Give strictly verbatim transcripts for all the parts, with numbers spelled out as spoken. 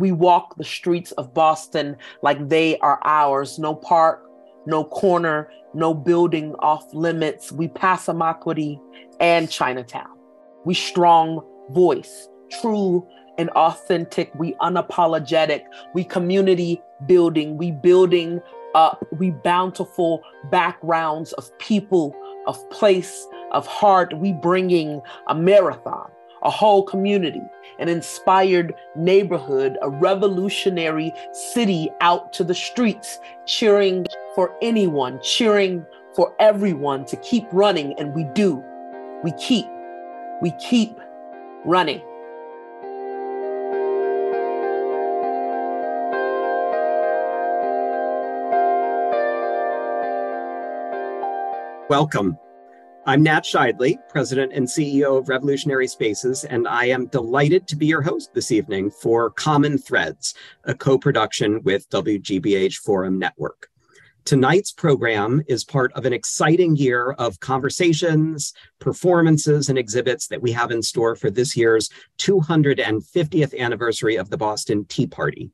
We walk the streets of Boston like they are ours. No park, no corner, no building off limits. We Passamaquoddy and Chinatown. We strong voice, true and authentic. We unapologetic. We community building. We building up. We bountiful backgrounds of people, of place, of heart. We bringing a marathon, a whole community, an inspired neighborhood, a revolutionary city out to the streets, cheering for anyone, cheering for everyone to keep running. And we do. We keep, we keep running. Welcome. I'm Nat Scheidley, President and C E O of Revolutionary Spaces, and I am delighted to be your host this evening for Common Threads, a co-production with W G B H Forum Network. Tonight's program is part of an exciting year of conversations, performances, and exhibits that we have in store for this year's two hundred fiftieth anniversary of the Boston Tea Party.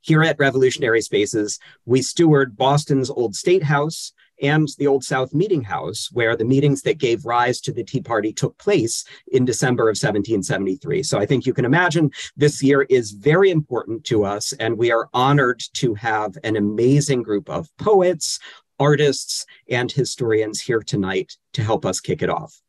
Here at Revolutionary Spaces, we steward Boston's Old State House and the Old South Meeting House, where the meetings that gave rise to the Tea Party took place in December of seventeen seventy-three. So I think you can imagine this year is very important to us, and we are honored to have an amazing group of poets, artists, and historians here tonight to help us kick it off.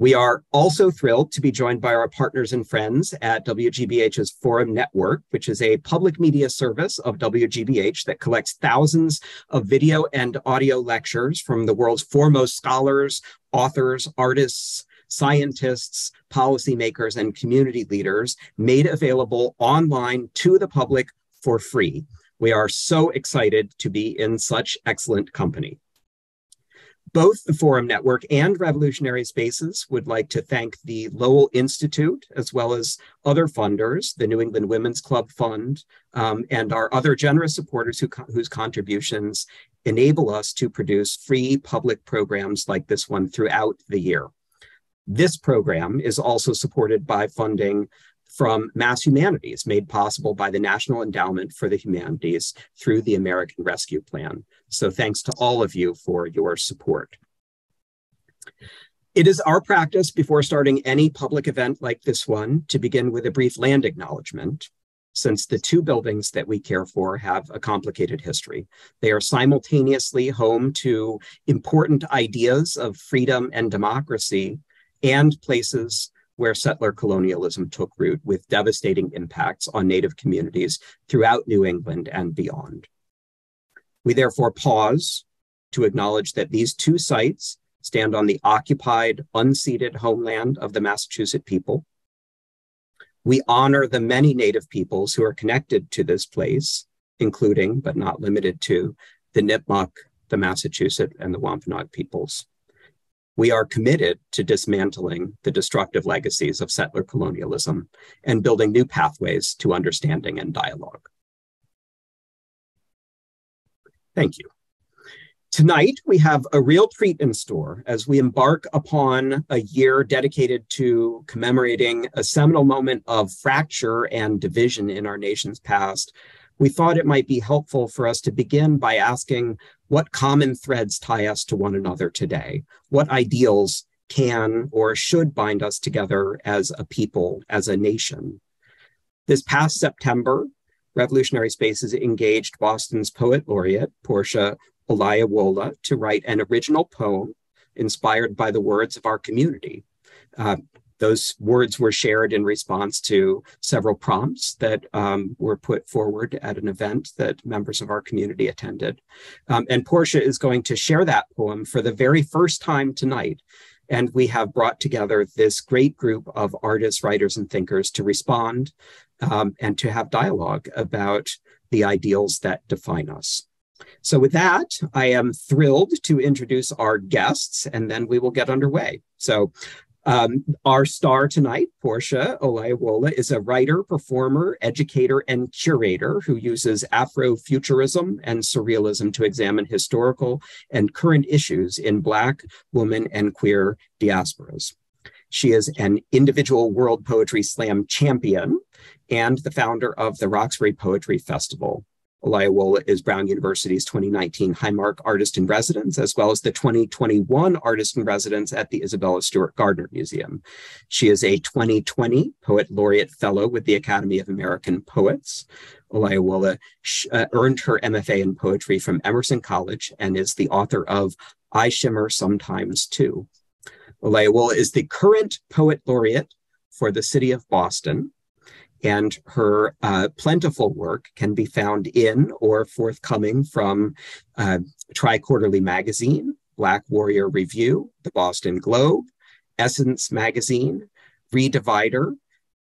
We are also thrilled to be joined by our partners and friends at W G B H's Forum Network, which is a public media service of W G B H that collects thousands of video and audio lectures from the world's foremost scholars, authors, artists, scientists, policymakers, and community leaders made available online to the public for free. We are so excited to be in such excellent company. Both the Forum Network and Revolutionary Spaces would like to thank the Lowell Institute, as well as other funders, the New England Women's Club Fund, um, and our other generous supporters who, whose contributions enable us to produce free public programs like this one throughout the year. This program is also supported by funding from Mass Humanities, made possible by the National Endowment for the Humanities through the American Rescue Plan. So thanks to all of you for your support. It is our practice before starting any public event like this one to begin with a brief land acknowledgement, since the two buildings that we care for have a complicated history. They are simultaneously home to important ideas of freedom and democracy, and places where settler colonialism took root with devastating impacts on Native communities throughout New England and beyond. We therefore pause to acknowledge that these two sites stand on the occupied, unceded homeland of the Massachusetts people. We honor the many Native peoples who are connected to this place, including, but not limited to, the Nipmuc, the Massachusetts, and the Wampanoag peoples. We are committed to dismantling the destructive legacies of settler colonialism and building new pathways to understanding and dialogue. Thank you. Tonight, we have a real treat in store as we embark upon a year dedicated to commemorating a seminal moment of fracture and division in our nation's past. We thought it might be helpful for us to begin by asking what common threads tie us to one another today? What ideals can or should bind us together as a people, as a nation? This past September, Revolutionary Spaces engaged Boston's poet laureate, Porsha Olayiwola, to write an original poem inspired by the words of our community. Uh, Those words were shared in response to several prompts that um, were put forward at an event that members of our community attended. Um, and Porsha is going to share that poem for the very first time tonight. And we have brought together this great group of artists, writers, and thinkers to respond um, and to have dialogue about the ideals that define us. So with that, I am thrilled to introduce our guests, and then we will get underway. So. Um, our star tonight, Porsha Olayiwola, is a writer, performer, educator, and curator who uses Afrofuturism and surrealism to examine historical and current issues in Black, woman, and queer diasporas. She is an individual World Poetry Slam champion and the founder of the Roxbury Poetry Festival. Olayiwola is Brown University's twenty nineteen Highmark Artist-in-Residence, as well as the twenty twenty-one Artist-in-Residence at the Isabella Stewart Gardner Museum. She is a twenty twenty Poet Laureate Fellow with the Academy of American Poets. Olayiwola uh, earned her M F A in poetry from Emerson College and is the author of I Shimmer Sometimes Too. Olayiwola is the current Poet Laureate for the City of Boston, and her uh, plentiful work can be found in or forthcoming from uh, TriQuarterly Magazine, Black Warrior Review, the Boston Globe, Essence Magazine, Redivider,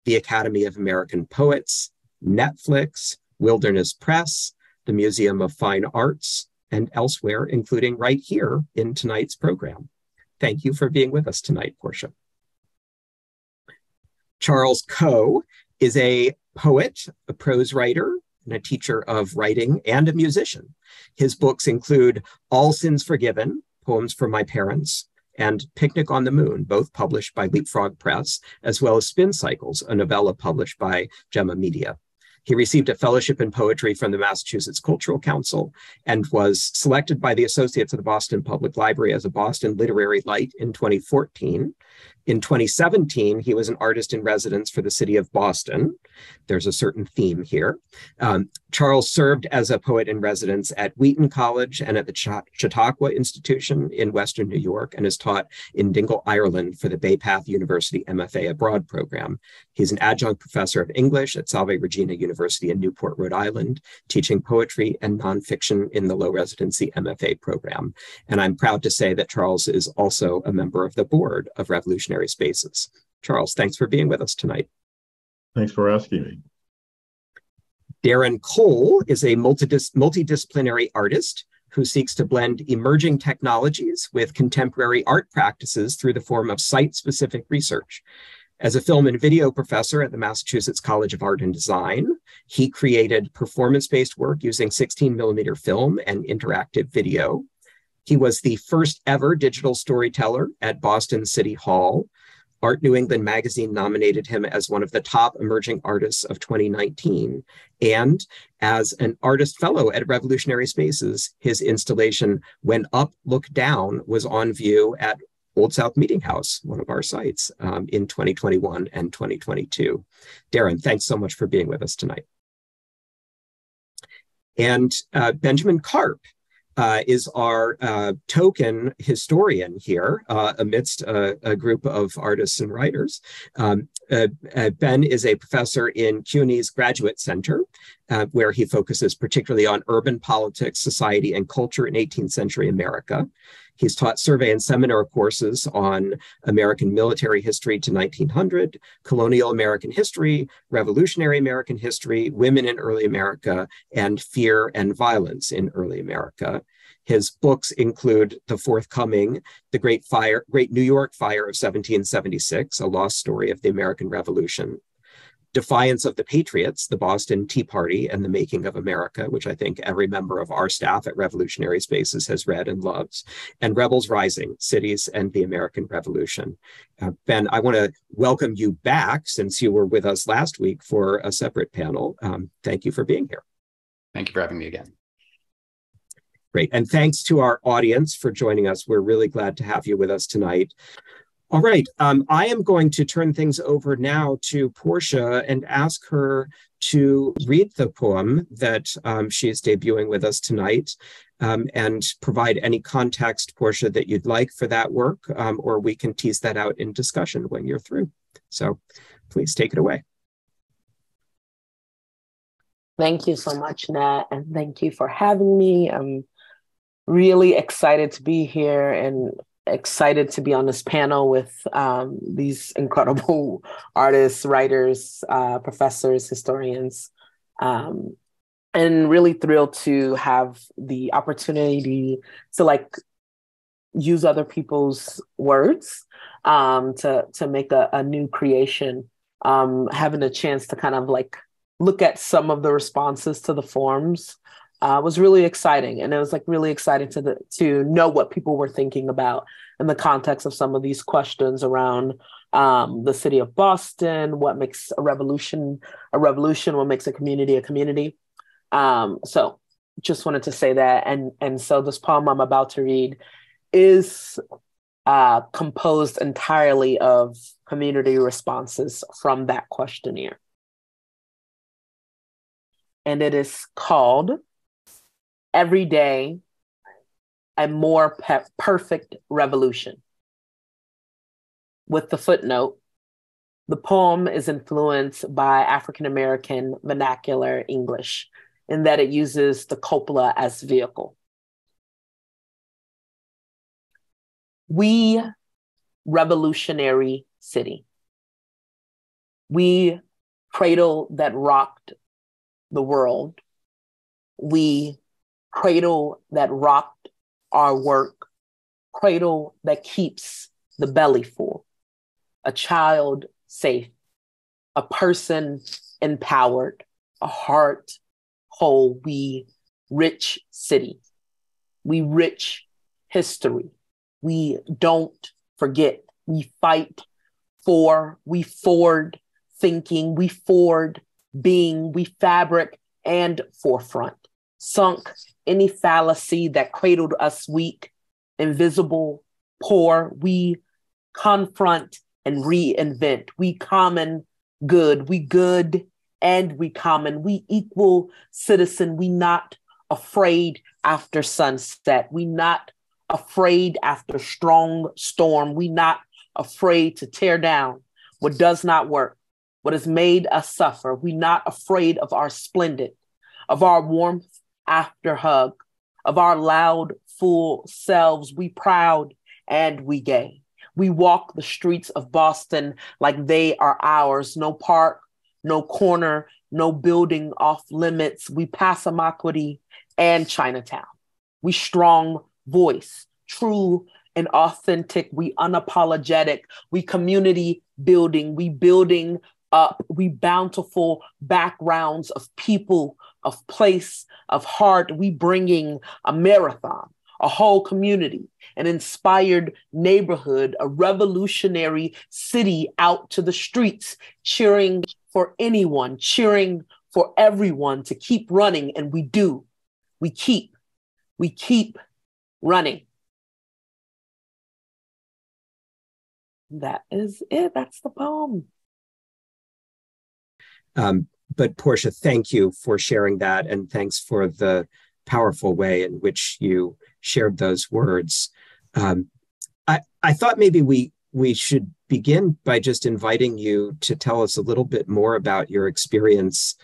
the Academy of American Poets, Netflix, Wilderness Press, the Museum of Fine Arts, and elsewhere, including right here in tonight's program. Thank you for being with us tonight, Porsha. Charles Coe is a poet, a prose writer, and a teacher of writing, and a musician. His books include All Sins Forgiven, Poems for My Parents, and Picnic on the Moon, both published by Leapfrog Press, as well as Spin Cycles, a novella published by Gemma Media. He received a fellowship in poetry from the Massachusetts Cultural Council and was selected by the Associates of the Boston Public Library as a Boston Literary Light in twenty fourteen. In twenty seventeen, he was an artist in residence for the city of Boston. There's a certain theme here. Um, Charles served as a poet in residence at Wheaton College and at the Ch- Chautauqua Institution in Western New York, and is taught in Dingle, Ireland for the Baypath University M F A Abroad program. He's an adjunct professor of English at Salve Regina University in Newport, Rhode Island, teaching poetry and nonfiction in the low residency M F A program. And I'm proud to say that Charles is also a member of the board of Revolutionary Spaces. Charles, thanks for being with us tonight. Thanks for asking me. Darren Cole is a multidis- multidisciplinary artist who seeks to blend emerging technologies with contemporary art practices through the form of site-specific research. As a film and video professor at the Massachusetts College of Art and Design, he created performance-based work using sixteen millimeter film and interactive video. He was the first ever digital storyteller at Boston City Hall. Art New England magazine nominated him as one of the top emerging artists of twenty nineteen. And as an artist fellow at Revolutionary Spaces, his installation, When Up, Look Down, was on view at Old South Meeting House, one of our sites, um, in twenty twenty-one and twenty twenty-two. Darren, thanks so much for being with us tonight. And uh, Benjamin Carp Uh, is our uh, token historian here uh, amidst uh, a group of artists and writers. Um, uh, uh, Ben is a professor in CUNY's Graduate Center, uh, where he focuses particularly on urban politics, society, and culture in eighteenth century America. He's taught survey and seminar courses on American military history to nineteen hundred, colonial American history, revolutionary American history, women in early America, and fear and violence in early America. His books include the forthcoming The Great Fire, Great New York Fire of seventeen seventy-six, a lost story of the American Revolution, Defiance of the Patriots, the Boston Tea Party and the Making of America, which I think every member of our staff at Revolutionary Spaces has read and loves, and Rebels Rising, Cities and the American Revolution. Uh, Ben, I want to welcome you back since you were with us last week for a separate panel. Um, thank you for being here. Thank you for having me again. Great. And thanks to our audience for joining us. We're really glad to have you with us tonight. All right, um, I am going to turn things over now to Porsha and ask her to read the poem that um, she is debuting with us tonight um, and provide any context, Porsha, that you'd like for that work, um, or we can tease that out in discussion when you're through. So please take it away. Thank you so much, Nat, and thank you for having me. I'm really excited to be here and excited to be on this panel with um, these incredible artists, writers, uh, professors, historians, um, and really thrilled to have the opportunity to like use other people's words um, to, to make a, a new creation, um, having a chance to kind of like look at some of the responses to the forms. Uh, was really exciting. And it was like really exciting to the, to know what people were thinking about in the context of some of these questions around um, the city of Boston, what makes a revolution a revolution, what makes a community a community. Um, so just wanted to say that. And, and so this poem I'm about to read is uh, composed entirely of community responses from that questionnaire. And it is called Every Day, a More Pe- Perfect Revolution. With the footnote, the poem is influenced by African-American vernacular English in that it uses the copula as vehicle. We revolutionary city. We cradle that rocked the world. We cradle that rocked our work, cradle that keeps the belly full, a child safe, a person empowered, a heart whole. We rich city. We rich history. We don't forget. We fight for, we forward thinking, we forward being, we fabric and forefront. Sunk any fallacy that cradled us weak, invisible, poor, we confront and reinvent. We common good, we good and we common. We equal citizen, we not afraid after sunset. We not afraid after strong storm. We not afraid to tear down what does not work, what has made us suffer. We not afraid of our splendid, of our warmth after hug, of our loud, full selves. We proud and we gay. We walk the streets of Boston like they are ours. No park, no corner, no building off limits. We Passamaquoddy and Chinatown. We strong voice, true and authentic. We unapologetic. We community building. We building up. We bountiful backgrounds of people, of place, of heart. We bringing a marathon, a whole community, an inspired neighborhood, a revolutionary city out to the streets, cheering for anyone, cheering for everyone to keep running. And we do. We keep. We keep running. That is it. That's the poem. Um, but Porsha, thank you for sharing that, and thanks for the powerful way in which you shared those words. Um, I, I thought maybe we we should begin by just inviting you to tell us a little bit more about your experience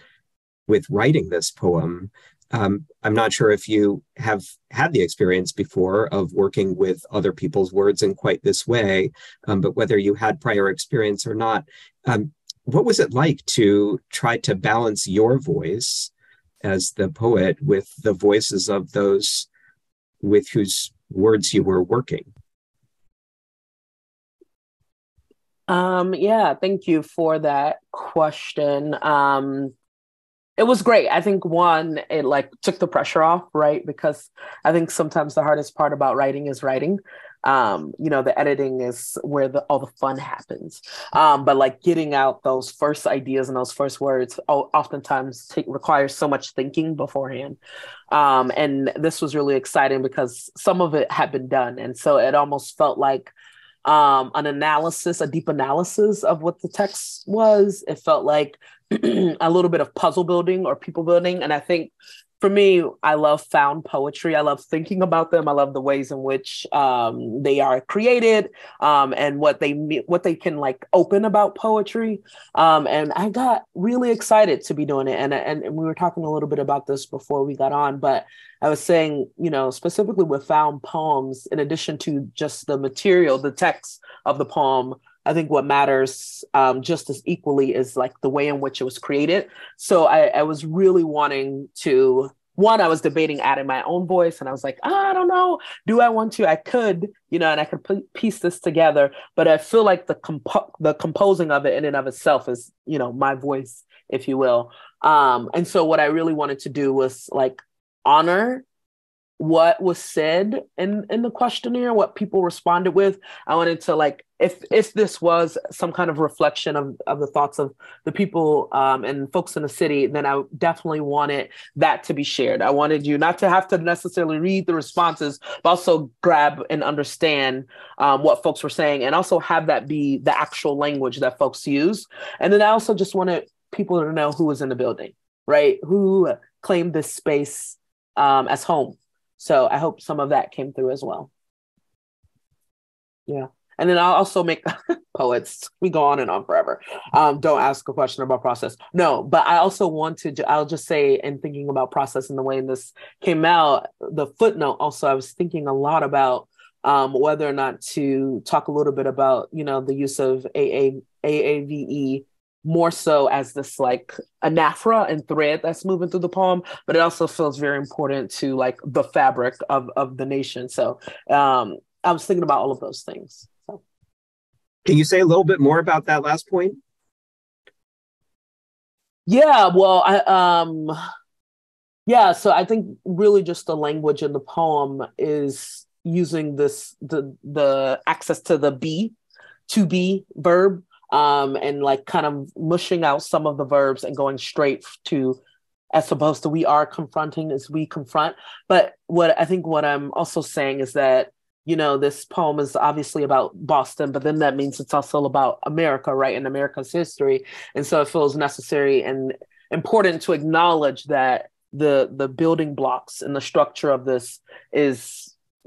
with writing this poem. Um, I'm not sure if you have had the experience before of working with other people's words in quite this way, um, but whether you had prior experience or not, um, what was it like to try to balance your voice as the poet with the voices of those with whose words you were working? Um, yeah, thank you for that question. Um, It was great. I think one, it like took the pressure off, right? Because I think sometimes the hardest part about writing is writing. Um, you know, the editing is where the, all the fun happens. Um, but like getting out those first ideas and those first words oftentimes take, requires so much thinking beforehand. Um, and this was really exciting because some of it had been done. And so it almost felt like um, an analysis, a deep analysis of what the text was. It felt like a little bit of puzzle building or people building. And I think for me, I love found poetry. I love thinking about them. I love the ways in which um, they are created um, and what they what they can like open about poetry. Um, and I got really excited to be doing it. And, and, and we were talking a little bit about this before we got on, but I was saying, you know, specifically with found poems, in addition to just the material, the text of the poem, I think what matters um, just as equally is like the way in which it was created. So I, I was really wanting to, one, I was debating adding my own voice, and I was like, oh, I don't know, do I want to? I could, you know, and I could p- piece this together, but I feel like the comp- the composing of it in and of itself is, you know, my voice, if you will. Um, and so what I really wanted to do was like honor what was said in, in the questionnaire, what people responded with. I wanted to, like, if if this was some kind of reflection of, of the thoughts of the people um, and folks in the city, then I definitely wanted that to be shared. I wanted you not to have to necessarily read the responses, but also grab and understand um, what folks were saying, and also have that be the actual language that folks use. And then I also just wanted people to know who was in the building, right? Who claimed this space um, as home. So I hope some of that came through as well. Yeah. And then I'll also make poets, we go on and on forever. Um, don't ask a question about process. No, but I also wanted to, I'll just say, in thinking about process and the way this came out, the footnote also, I was thinking a lot about um, whether or not to talk a little bit about, you know, the use of A A, A A V E more so as this like anaphora and thread that's moving through the poem, but it also feels very important to like the fabric of, of the nation. So um, I was thinking about all of those things. So. Can you say a little bit more about that last point? Yeah, well, I, um, yeah, so I think really just the language in the poem is using this, the, the access to the be, to be verb, Um, and like kind of mushing out some of the verbs and going straight to, as opposed to we are confronting, as we confront. But what I think what I'm also saying is that, you know, this poem is obviously about Boston, but then that means it's also about America, right? And America's history. And so it feels necessary and important to acknowledge that the the building blocks and the structure of this is,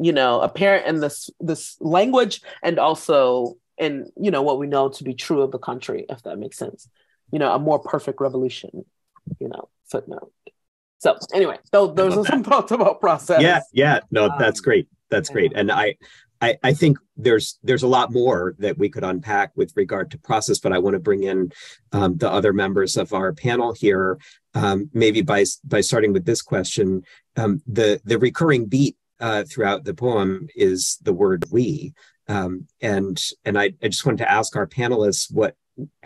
you know, apparent in this this language, and also and, you know, what we know to be true of the country, if that makes sense. You know, a more perfect revolution, you know, footnote. So anyway, th those are some thoughts about process. Yeah, yeah, no, um, that's great. That's yeah. great. And I, I I think there's there's a lot more that we could unpack with regard to process, but I want to bring in um, the other members of our panel here, um, maybe by, by starting with this question. Um, the, the recurring beat uh, throughout the poem is the word we. Um, and and I, I just wanted to ask our panelists what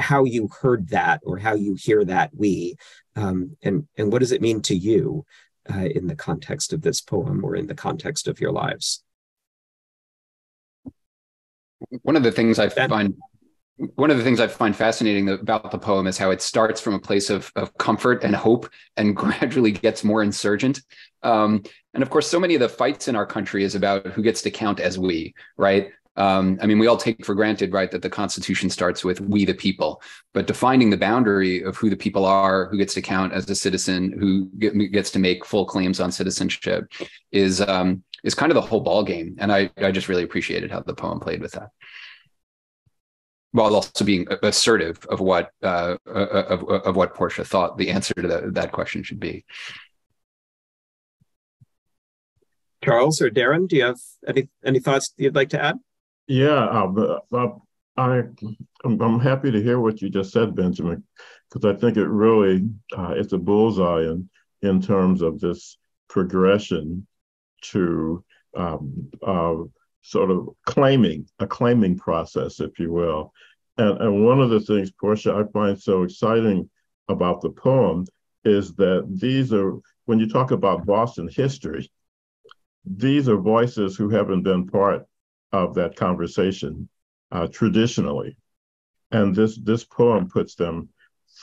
how you heard that, or how you hear that we, um, and and what does it mean to you uh, in the context of this poem, or in the context of your lives? One of the things I find one of the things I find fascinating about the poem is how it starts from a place of of comfort and hope, and gradually gets more insurgent. Um, and of course, so many of the fights in our country is about who gets to count as we, right? Um, I mean, we all take for granted, right, that the Constitution starts with we the people, but defining the boundary of who the people are, who gets to count as a citizen, who get, gets to make full claims on citizenship is um, is kind of the whole ballgame. And I, I just really appreciated how the poem played with that, while also being assertive of what uh, of, of what Porsha thought the answer to the, that question should be. Charles or Darren, do you have any, any thoughts you'd like to add? Yeah, I, I, I'm happy to hear what you just said, Benjamin, because I think it really, uh, it's a bullseye in, in terms of this progression to um, uh, sort of claiming, a claiming process, if you will. And, and one of the things, Porsha, I find so exciting about the poem is that these are, when you talk about Boston history, these are voices who haven't been part of that conversation uh, traditionally. And this this poem puts them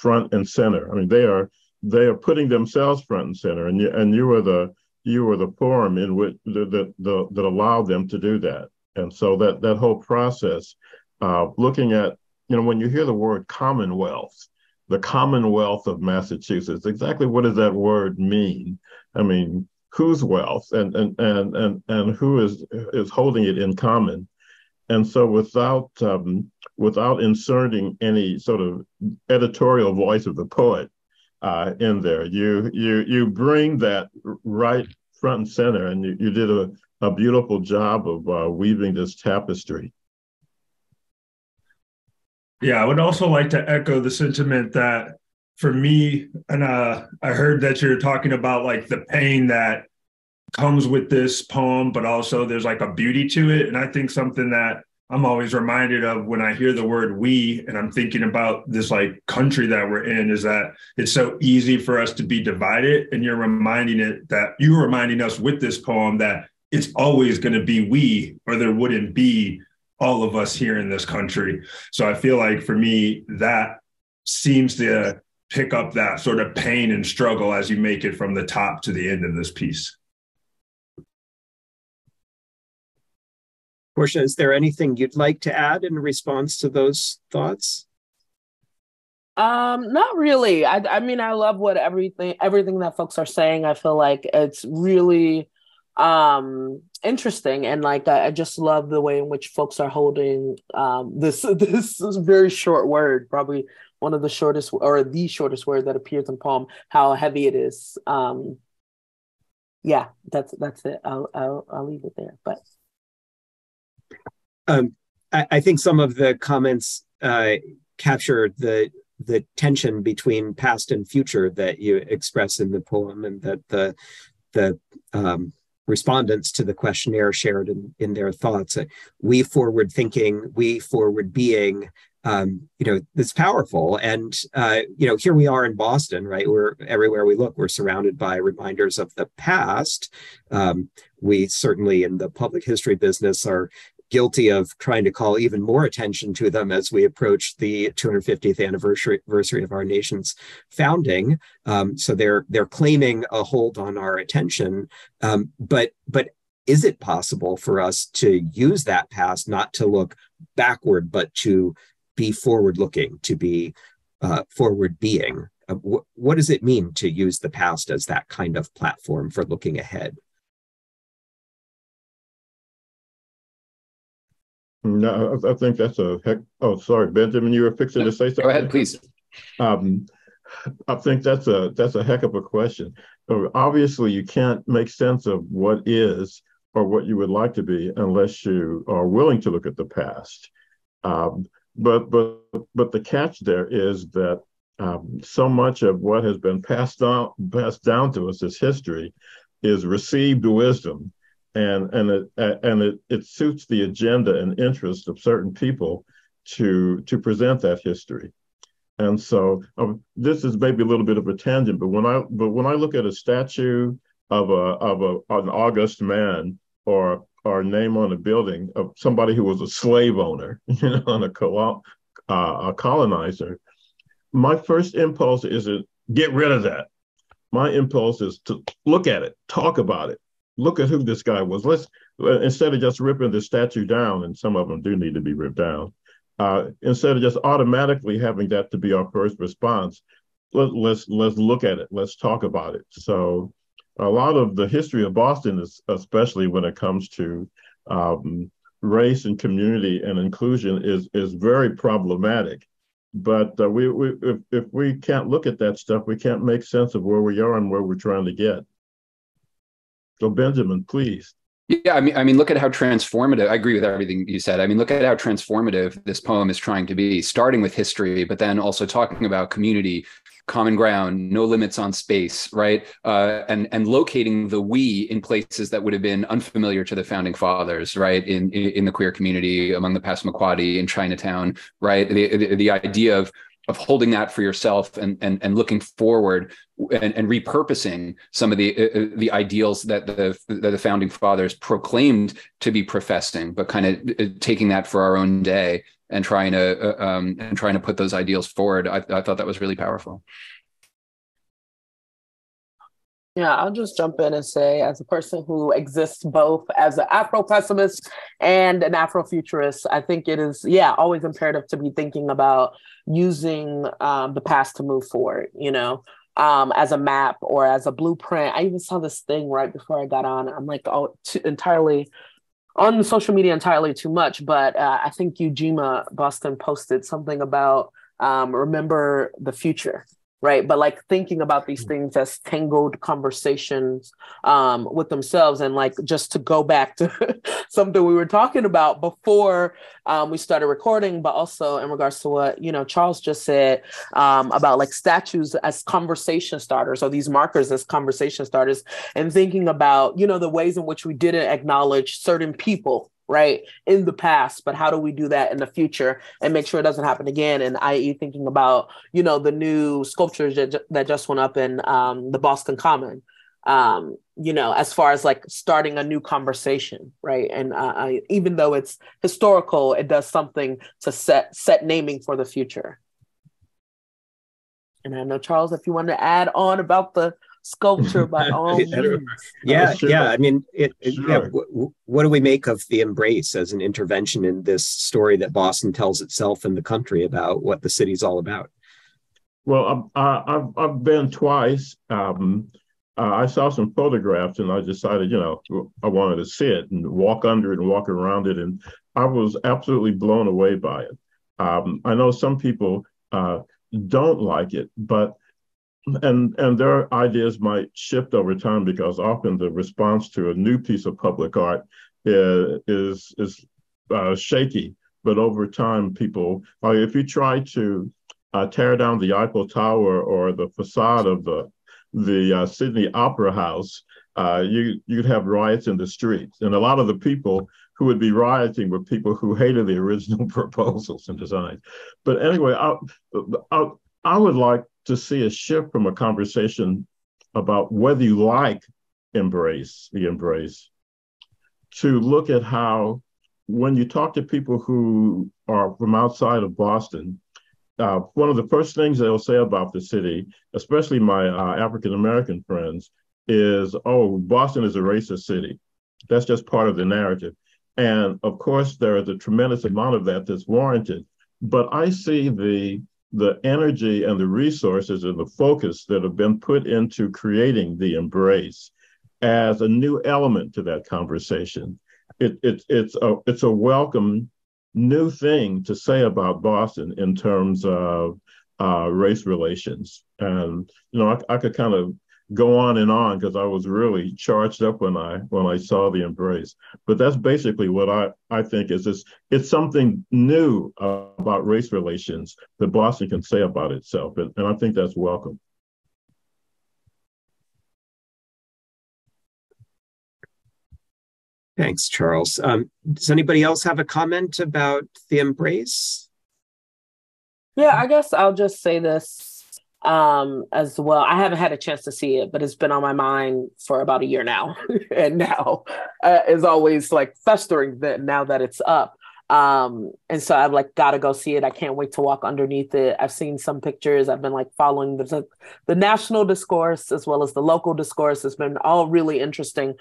front and center. I mean, they are they are putting themselves front and center, and you and you were the you were the forum in which that that that allowed them to do that. And so that that whole process, uh, looking at, you know, when you hear the word Commonwealth, the Commonwealth of Massachusetts, exactly what does that word mean? I mean, whose wealth, and and and and and who is is holding it in common? And so, without um, without inserting any sort of editorial voice of the poet uh, in there, you you you bring that right front and center, and you, you did a a beautiful job of uh, weaving this tapestry. Yeah, I would also like to echo the sentiment that, for me, and uh, I heard that you're talking about like the pain that comes with this poem, but also there's like a beauty to it. And I think something that I'm always reminded of when I hear the word we, and I'm thinking about this like country that we're in, is that it's so easy for us to be divided. And you're reminding it that you're reminding us with this poem that it's always going to be we, or there wouldn't be all of us here in this country. So I feel like for me, that seems to pick up that sort of pain and struggle as you make it from the top to the end of this piece. Porsha, is there anything you'd like to add in response to those thoughts? Um, not really. I, I mean, I love what everything everything that folks are saying. I feel like it's really um, interesting, and like I, I just love the way in which folks are holding um, this this very short word, probably one of the shortest or the shortest word that appears in poem. How heavy it is. Um, yeah, that's that's it. I'll I'll, I'll leave it there, but. Um, I, I think some of the comments uh, capture the the tension between past and future that you express in the poem, and that the the um, respondents to the questionnaire shared in, in their thoughts. Uh, we forward thinking, we forward being. Um, you know, it's powerful, and uh, you know, here we are in Boston, right? We're everywhere we look, we're surrounded by reminders of the past. Um, we certainly, in the public history business, are guilty of trying to call even more attention to them as we approach the two hundred fiftieth anniversary, anniversary of our nation's founding. Um, so they're they're claiming a hold on our attention. Um, but but is it possible for us to use that past not to look backward, but to be forward-looking, to be uh, forward-being? Uh, wh what does it mean to use the past as that kind of platform for looking ahead? No, I think that's a heck. Oh, sorry, Benjamin, you were fixing to say something. Go ahead, please. Um, I think that's a that's a heck of a question. Obviously, you can't make sense of what is or what you would like to be unless you are willing to look at the past. Um, but but but the catch there is that um, so much of what has been passed on passed down to us as history is received wisdom. And, and, it, and it, it suits the agenda and interest of certain people to, to present that history. And so um, this is maybe a little bit of a tangent, but when I, but when I look at a statue of, a, of a, an august man or or a name on a building of somebody who was a slave owner, you know, and a, col uh, a colonizer, my first impulse isn't get rid of that. My impulse is to look at it, talk about it. Look at who this guy was. Let's, instead of just ripping the statue down, and some of them do need to be ripped down, uh, instead of just automatically having that to be our first response, let, let's let's look at it. Let's talk about it. So a lot of the history of Boston, is, especially when it comes to um, race and community and inclusion, is, is very problematic. But uh, we, we if, if we can't look at that stuff, we can't make sense of where we are and where we're trying to get. So Benjamin, please. Yeah, I mean, I mean, look at how transformative, I agree with everything you said. I mean, look at how transformative this poem is trying to be, starting with history, but then also talking about community, common ground, no limits on space, right? Uh, and, and locating the we in places that would have been unfamiliar to the founding fathers, right? In, in, in the queer community, among the Passamaquoddy, in Chinatown, right? The, the, the idea of of holding that for yourself and and and looking forward and, and repurposing some of the uh, the ideals that the that the founding fathers proclaimed to be professing, but kind of taking that for our own day and trying to uh, um, and trying to put those ideals forward. I, I thought that was really powerful. Yeah, I'll just jump in and say, as a person who exists both as an Afro-pessimist and an Afro-futurist, I think it is, yeah, always imperative to be thinking about using um, the past to move forward, you know, um, as a map or as a blueprint. I even saw this thing right before I got on. I'm like, oh, too, entirely on social media, entirely too much. But uh, I think Ujima Boston posted something about um, remember the future. Right. But like thinking about these things as tangled conversations um, with themselves, and like just to go back to something we were talking about before um, we started recording, but also in regards to what, you know, Charles just said um, about like statues as conversation starters, or these markers as conversation starters, and thinking about, you know, the ways in which we didn't acknowledge certain people right, in the past, but how do we do that in the future and make sure it doesn't happen again? And that is thinking about, you know, the new sculptures that, that just went up in um, the Boston Common, um, you know, as far as like starting a new conversation, right? And uh, I, even though it's historical, it does something to set, set naming for the future. And I know, Charles, if you want to add on about the sculpture, by all means. Yeah, sure. yeah. I mean, it, it, sure. yeah, w w what do we make of The Embrace as an intervention in this story that Boston tells itself and the country about what the city's all about? Well, I, I've, I've been twice. Um, I saw some photographs and I decided, you know, I wanted to see it and walk under it and walk around it. And I was absolutely blown away by it. Um, I know some people... Uh, don't like it, but and and their ideas might shift over time, because often the response to a new piece of public art is is, is uh, shaky. But over time, people, uh, if you try to uh, tear down the Eiffel Tower or the facade of the the uh, Sydney Opera House, uh, you you'd have riots in the streets, and a lot of the people who would be rioting were people who hated the original proposals and designs. But anyway, I, I, I would like to see a shift from a conversation about whether you like embrace, the embrace, to look at how, when you talk to people who are from outside of Boston, uh, one of the first things they'll say about the city, especially my uh, African-American friends, is, oh, Boston is a racist city. That's just part of the narrative. And of course, there is a tremendous amount of that that's warranted. But I see the, the energy and the resources and the focus that have been put into creating The Embrace as a new element to that conversation. It, it, it's, a, it's a welcome new thing to say about Boston in terms of uh, race relations. And, you know, I, I could kind of go on and on, because I was really charged up when I when I saw The Embrace. But that's basically what I, I think is this. It's something new uh, about race relations that Boston can say about itself. And, and I think that's welcome. Thanks, Charles. Um, does anybody else have a comment about The Embrace? Yeah, I guess I'll just say this. Um, as well. I haven't had a chance to see it, but it's been on my mind for about a year now. And now uh, is always like festering that now that it's up. Um, and so I've like, gotta go see it. I can't wait to walk underneath it. I've seen some pictures. I've been like following the, the national discourse as well as the local discourse. It's been all really interesting.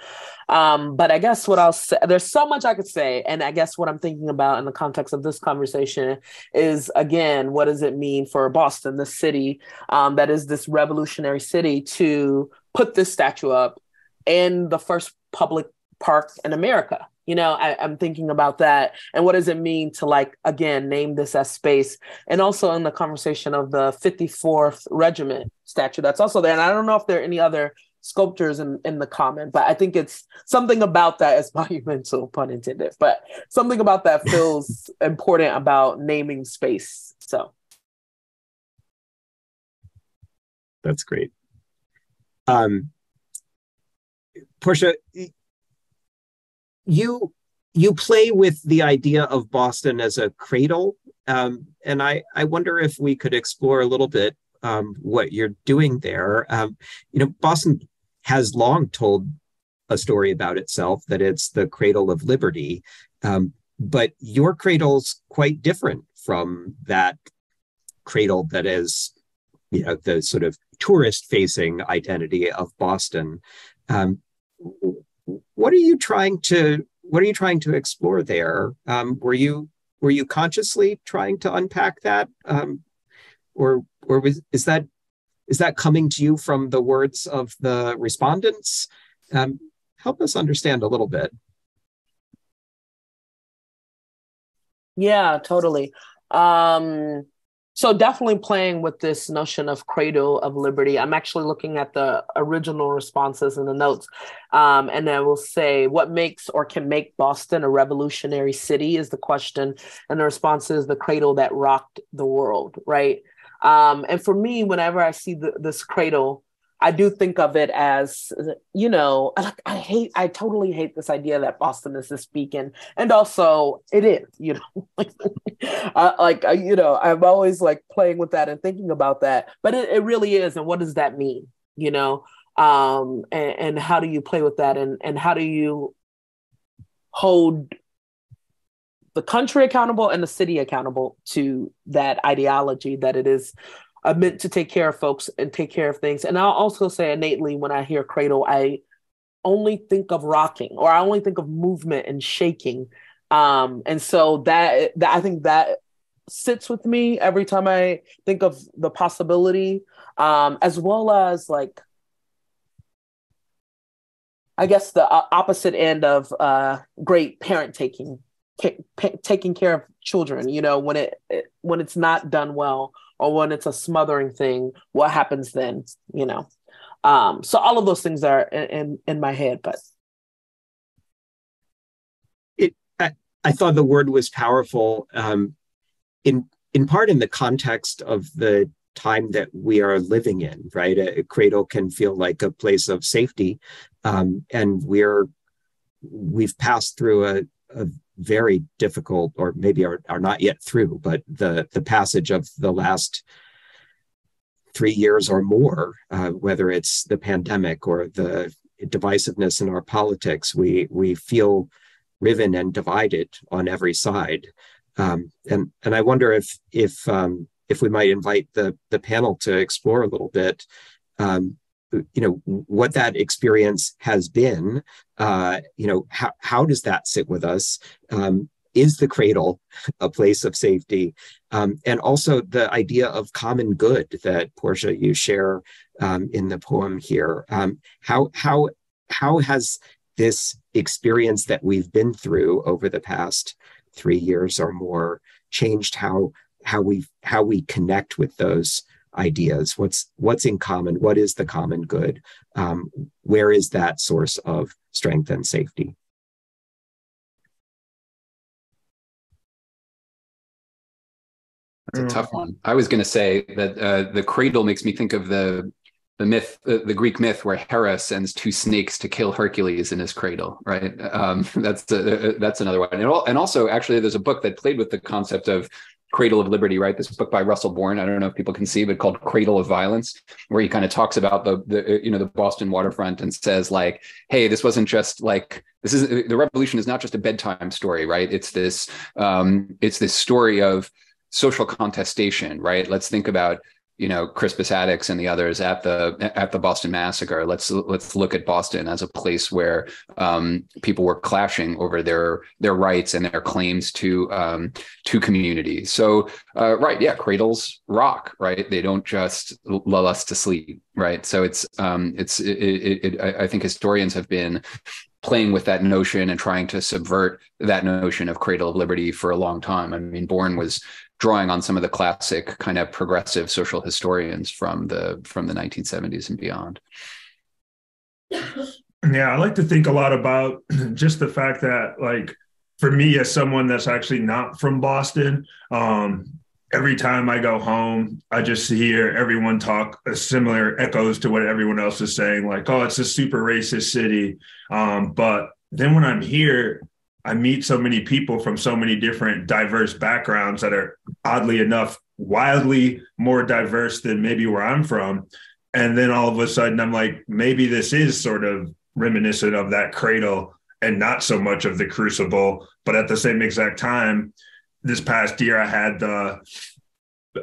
Um, but I guess what I'll say, there's so much I could say. And I guess what I'm thinking about in the context of this conversation is, again, what does it mean for Boston, the city, um, that is this revolutionary city, to put this statue up in the first public park in America? You know, I, I'm thinking about that. And what does it mean to, like, again, name this as space? And also in the conversation of the fifty-fourth Regiment statue that's also there. And I don't know if there are any other sculptures in, in the common, but I think it's something about that is monumental, pun intended, but something about that feels important about naming space. So. That's great. Um, Porsha, You you play with the idea of Boston as a cradle, um, and I, I wonder if we could explore a little bit um, what you're doing there. Um, you know, Boston has long told a story about itself that it's the cradle of liberty, um, but your cradle's quite different from that cradle that is, you know, the sort of tourist-facing identity of Boston. Um, What are you trying to What are you trying to explore there? Um, were you Were you consciously trying to unpack that, um, or or was, is that is that coming to you from the words of the respondents? Um, help us understand a little bit. Yeah, totally. Um... So definitely playing with this notion of cradle of liberty. I'm actually looking at the original responses in the notes. Um, and I will say, what makes or can make Boston a revolutionary city is the question. And the response is the cradle that rocked the world, right? Um, and for me, whenever I see the, this cradle, I do think of it as, you know, like I hate, I totally hate this idea that Boston is this beacon, and also it is, you know, I, like, I, you know, I'm always like playing with that and thinking about that, but it, it really is. And what does that mean, you know, um, and, and how do you play with that, and, and how do you hold the country accountable and the city accountable to that ideology that it is uh, meant to take care of folks and take care of things. And I'll also say innately, when I hear cradle, I only think of rocking, or I only think of movement and shaking. Um, and so that, that I think that sits with me every time I think of the possibility, um, as well as like, I guess the uh, opposite end of uh, great parent taking. taking care of children, you know, when it, it when it's not done well, or when it's a smothering thing, what happens then, you know? Um, so all of those things are in in my head, but. It, I, I thought the word was powerful, um, in, in part in the context of the time that we are living in, right? A, a cradle can feel like a place of safety. Um, and we're, we've passed through a, a very difficult, or maybe are, are not yet through, but the, the passage of the last three years or more, uh, whether it's the pandemic or the divisiveness in our politics, we we feel riven and divided on every side. Um, and and I wonder if if um, if we might invite the the panel to explore a little bit, um, you know, what that experience has been, uh, you know, how, how does that sit with us? Um, is the cradle a place of safety? Um, and also the idea of common good that Porsha, you share um, in the poem here. Um, how, how, how has this experience that we've been through over the past three years or more changed how, how we, how we connect with those ideas? What's what's in common? What is the common good? Um, where is that source of strength and safety? That's a tough one. I was going to say that uh, the cradle makes me think of the the myth, the, the Greek myth, where Hera sends two snakes to kill Hercules in his cradle. Right. Um, that's a, that's another one. And, all, and also, actually, there's a book that played with the concept of Cradle of Liberty, right? This book by Russell Bourne, I don't know if people can see, but called Cradle of Violence, where he kind of talks about the, the, you know, the Boston waterfront and says like, hey, this wasn't just like, this is, the revolution is not just a bedtime story, right? It's this, um, it's this story of social contestation, right? Let's think about, you know, Crispus Attucks and the others at the at the Boston Massacre. Let's let's look at Boston as a place where um, people were clashing over their their rights and their claims to um, to community. So, uh, right, yeah, cradles rock, right? They don't just lull us to sleep, right? So it's um, it's it, it, it, I think historians have been playing with that notion and trying to subvert that notion of cradle of liberty for a long time. I mean, Bourne was drawing on some of the classic kind of progressive social historians from the from the nineteen seventies and beyond. Yeah, I like to think a lot about just the fact that, like, for me as someone that's actually not from Boston, um, every time I go home, I just hear everyone talk similar echoes to what everyone else is saying, like, oh, it's a super racist city. Um, but then when I'm here, I meet so many people from so many different diverse backgrounds that are, oddly enough, wildly more diverse than maybe where I'm from. And then all of a sudden I'm like, maybe this is sort of reminiscent of that cradle and not so much of the crucible. But at the same exact time, this past year, I had the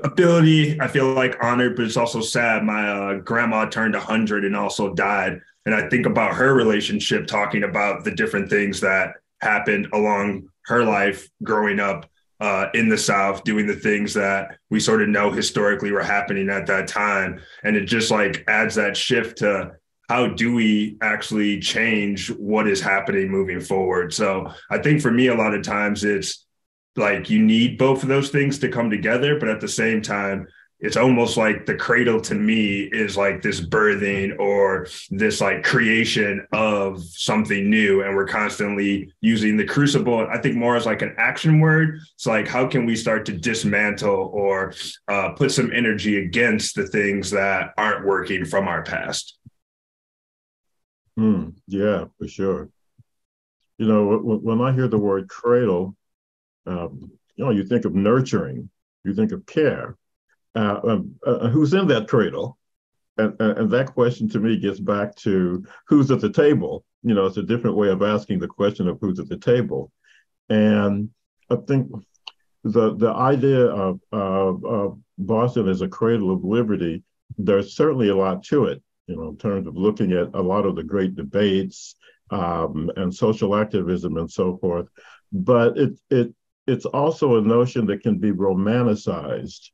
ability, I feel like honored, but it's also sad. My uh, grandma turned one hundred and also died. And I think about her relationship, talking about the different things that happened along her life growing up uh, in the South, doing the things that we sort of know historically were happening at that time. And it just like adds that shift to how do we actually change what is happening moving forward? So I think for me, a lot of times it's like you need both of those things to come together, but at the same time, it's almost like the cradle to me is like this birthing or this like creation of something new. And we're constantly using the crucible, I think, more as like an action word. It's like, how can we start to dismantle or uh, put some energy against the things that aren't working from our past? Mm, yeah, for sure. You know, when I hear the word cradle, um, you know, you think of nurturing, you think of care. Uh, um, uh, who's in that cradle? And, and, and that question to me gets back to who's at the table. You know, it's a different way of asking the question of who's at the table. And I think the the idea of, of, of Boston as a cradle of liberty, there's certainly a lot to it, you know, in terms of looking at a lot of the great debates um, and social activism and so forth. But it it it's also a notion that can be romanticized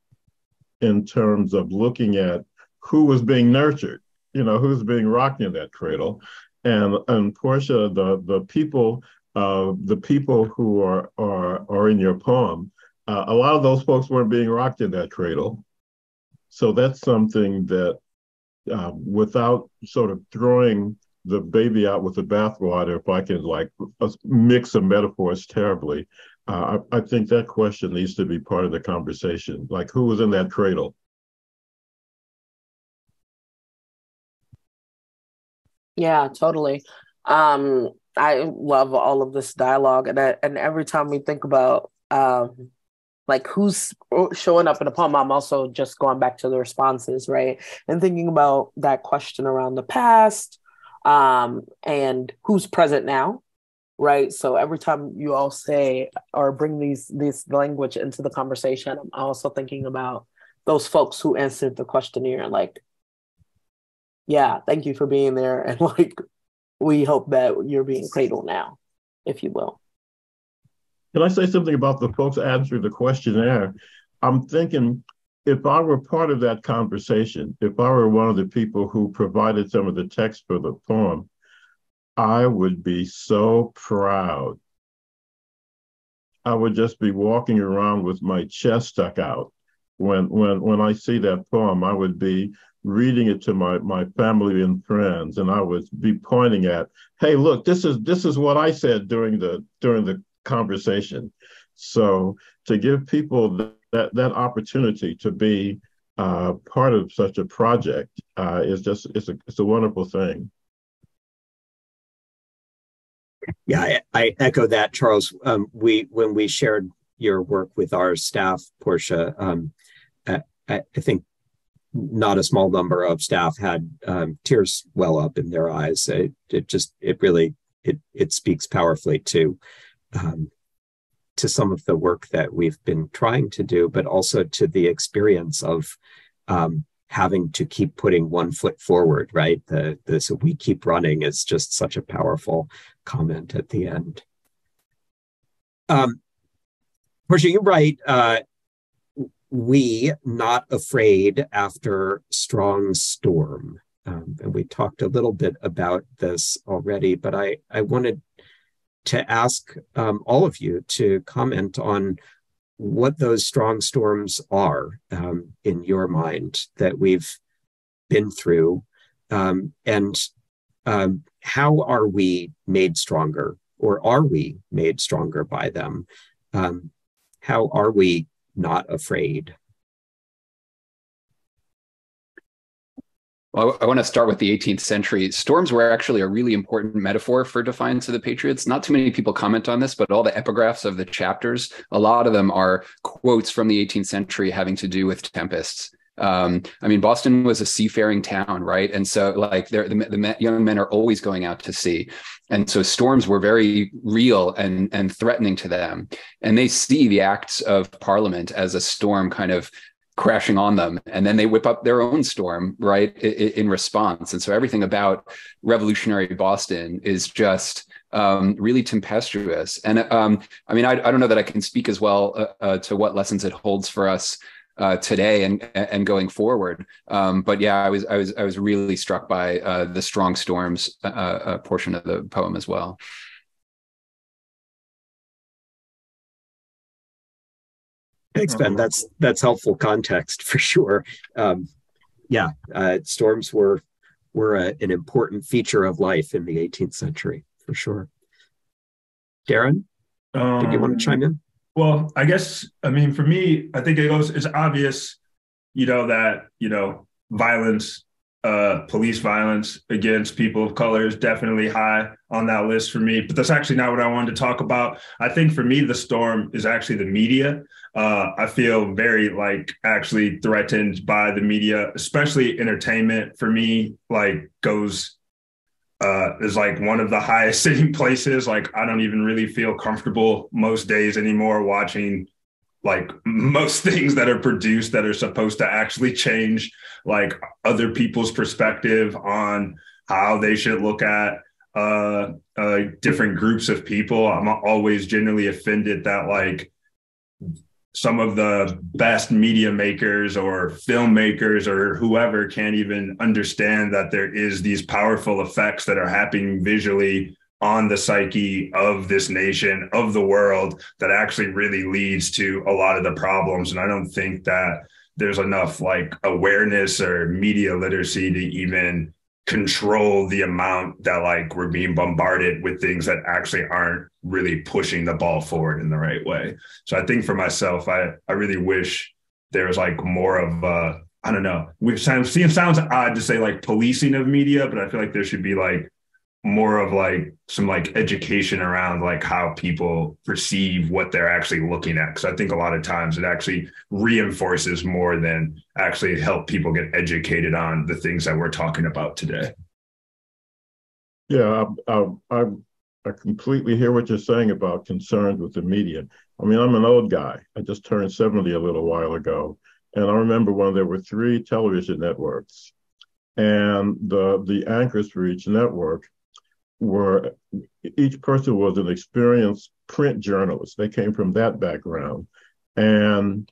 in terms of looking at who was being nurtured, you know, who's being rocked in that cradle. And and Porsha, the the people, uh, the people who are are are in your poem, uh, a lot of those folks weren't being rocked in that cradle. So that's something that, uh, without sort of throwing the baby out with the bathwater, if I can like mix some metaphors terribly, Uh, I, I think that question needs to be part of the conversation, like who was in that cradle? Yeah, totally. Um, I love all of this dialogue. And I, and every time we think about um, like who's showing up in a poem, I'm also just going back to the responses, right? And thinking about that question around the past um, and who's present now. Right. So every time you all say or bring these this language into the conversation, I'm also thinking about those folks who answered the questionnaire and like, yeah, thank you for being there. And like, we hope that you're being cradled now, if you will. Can I say something about the folks answering the questionnaire? I'm thinking if I were part of that conversation, if I were one of the people who provided some of the text for the poem, I would be so proud. I would just be walking around with my chest stuck out. When when when I see that poem, I would be reading it to my, my family and friends, and I would be pointing at, hey, look, this is this is what I said during the during the conversation. So to give people th that that opportunity to be uh, part of such a project uh, is just it's a it's a wonderful thing. Yeah, I, I echo that, Charles. Um, we when we shared your work with our staff, Porsha, um, I, I think not a small number of staff had um, tears well up in their eyes. It, it just it really it it speaks powerfully to um, to some of the work that we've been trying to do, but also to the experience of um, having to keep putting one foot forward, right? The, the so we keep running is just such a powerful comment at the end. Um, Porsha, you write, uh, we not afraid after strong storm. Um, and we talked a little bit about this already, but I, I wanted to ask um, all of you to comment on what those strong storms are um, in your mind that we've been through, um, and um, how are we made stronger, or are we made stronger by them? Um, how are we not afraid? Well, I want to start with the eighteenth century. Storms were actually a really important metaphor for Defiance of the Patriots. Not too many people comment on this, but all the epigraphs of the chapters, a lot of them are quotes from the eighteenth century having to do with tempests. Um, I mean, Boston was a seafaring town, right? And so like the, the young men are always going out to sea. And so storms were very real and, and threatening to them. And they see the Acts of Parliament as a storm kind of crashing on them, and then they whip up their own storm, right, in response. And so everything about revolutionary Boston is just um, really tempestuous. And um, I mean, I, I don't know that I can speak as well uh, uh, to what lessons it holds for us uh, today and and going forward. Um, but yeah, I was I was I was really struck by uh, the strong storms uh, uh, portion of the poem as well. Thanks, Ben. That's that's helpful context for sure. Um, yeah, uh, storms were were a, an important feature of life in the eighteenth century for sure. Darren, um, did you want to chime in? Well, I guess I mean for me, I think it goes. It's obvious, you know, that you know violence, uh, police violence against people of color is definitely high on that list for me. But that's actually not what I wanted to talk about. I think for me, the storm is actually the media. Uh, I feel very like actually threatened by the media, especially entertainment for me, like goes uh, is like one of the highest sitting places. Like I don't even really feel comfortable most days anymore watching like most things that are produced that are supposed to actually change like other people's perspective on how they should look at uh, uh, different groups of people. I'm always generally offended that like some of the best media makers or filmmakers or whoever can't even understand that there is these powerful effects that are happening visually on the psyche of this nation, of the world, that actually really leads to a lot of the problems. And I don't think that there's enough like awareness or media literacy to even control the amount that like we're being bombarded with things that actually aren't really pushing the ball forward in the right way. So I think for myself, I, I really wish there was like more of a, I don't know, which sounds, it sounds odd to say like policing of media, but I feel like there should be like more of like some like education around like how people perceive what they're actually looking at. Cause I think a lot of times it actually reinforces more than actually help people get educated on the things that we're talking about today. Yeah, I, I, I completely hear what you're saying about concerns with the media. I mean, I'm an old guy. I just turned seventy a little while ago. And I remember when there were three television networks and the, the anchors for each network were, each person was an experienced print journalist. They came from that background. And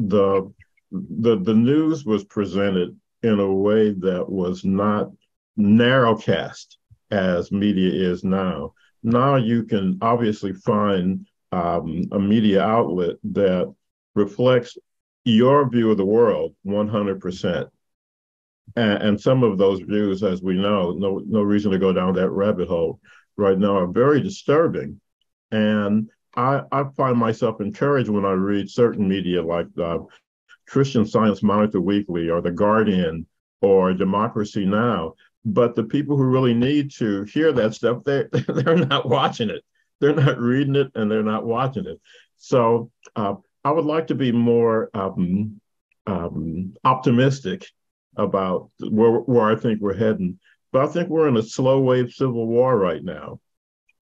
the, the, the news was presented in a way that was not narrowcast as media is now. Now you can obviously find um, a media outlet that reflects your view of the world one hundred percent. And, and some of those views, as we know, no, no reason to go down that rabbit hole right now, are very disturbing. And I, I find myself encouraged when I read certain media like uh, Christian Science Monitor Weekly or The Guardian or Democracy Now! But the people who really need to hear that stuff, they're, they're not watching it. They're not reading it, and they're not watching it. So uh, I would like to be more um, um, optimistic about where, where I think we're heading. But I think we're in a slow wave civil war right now.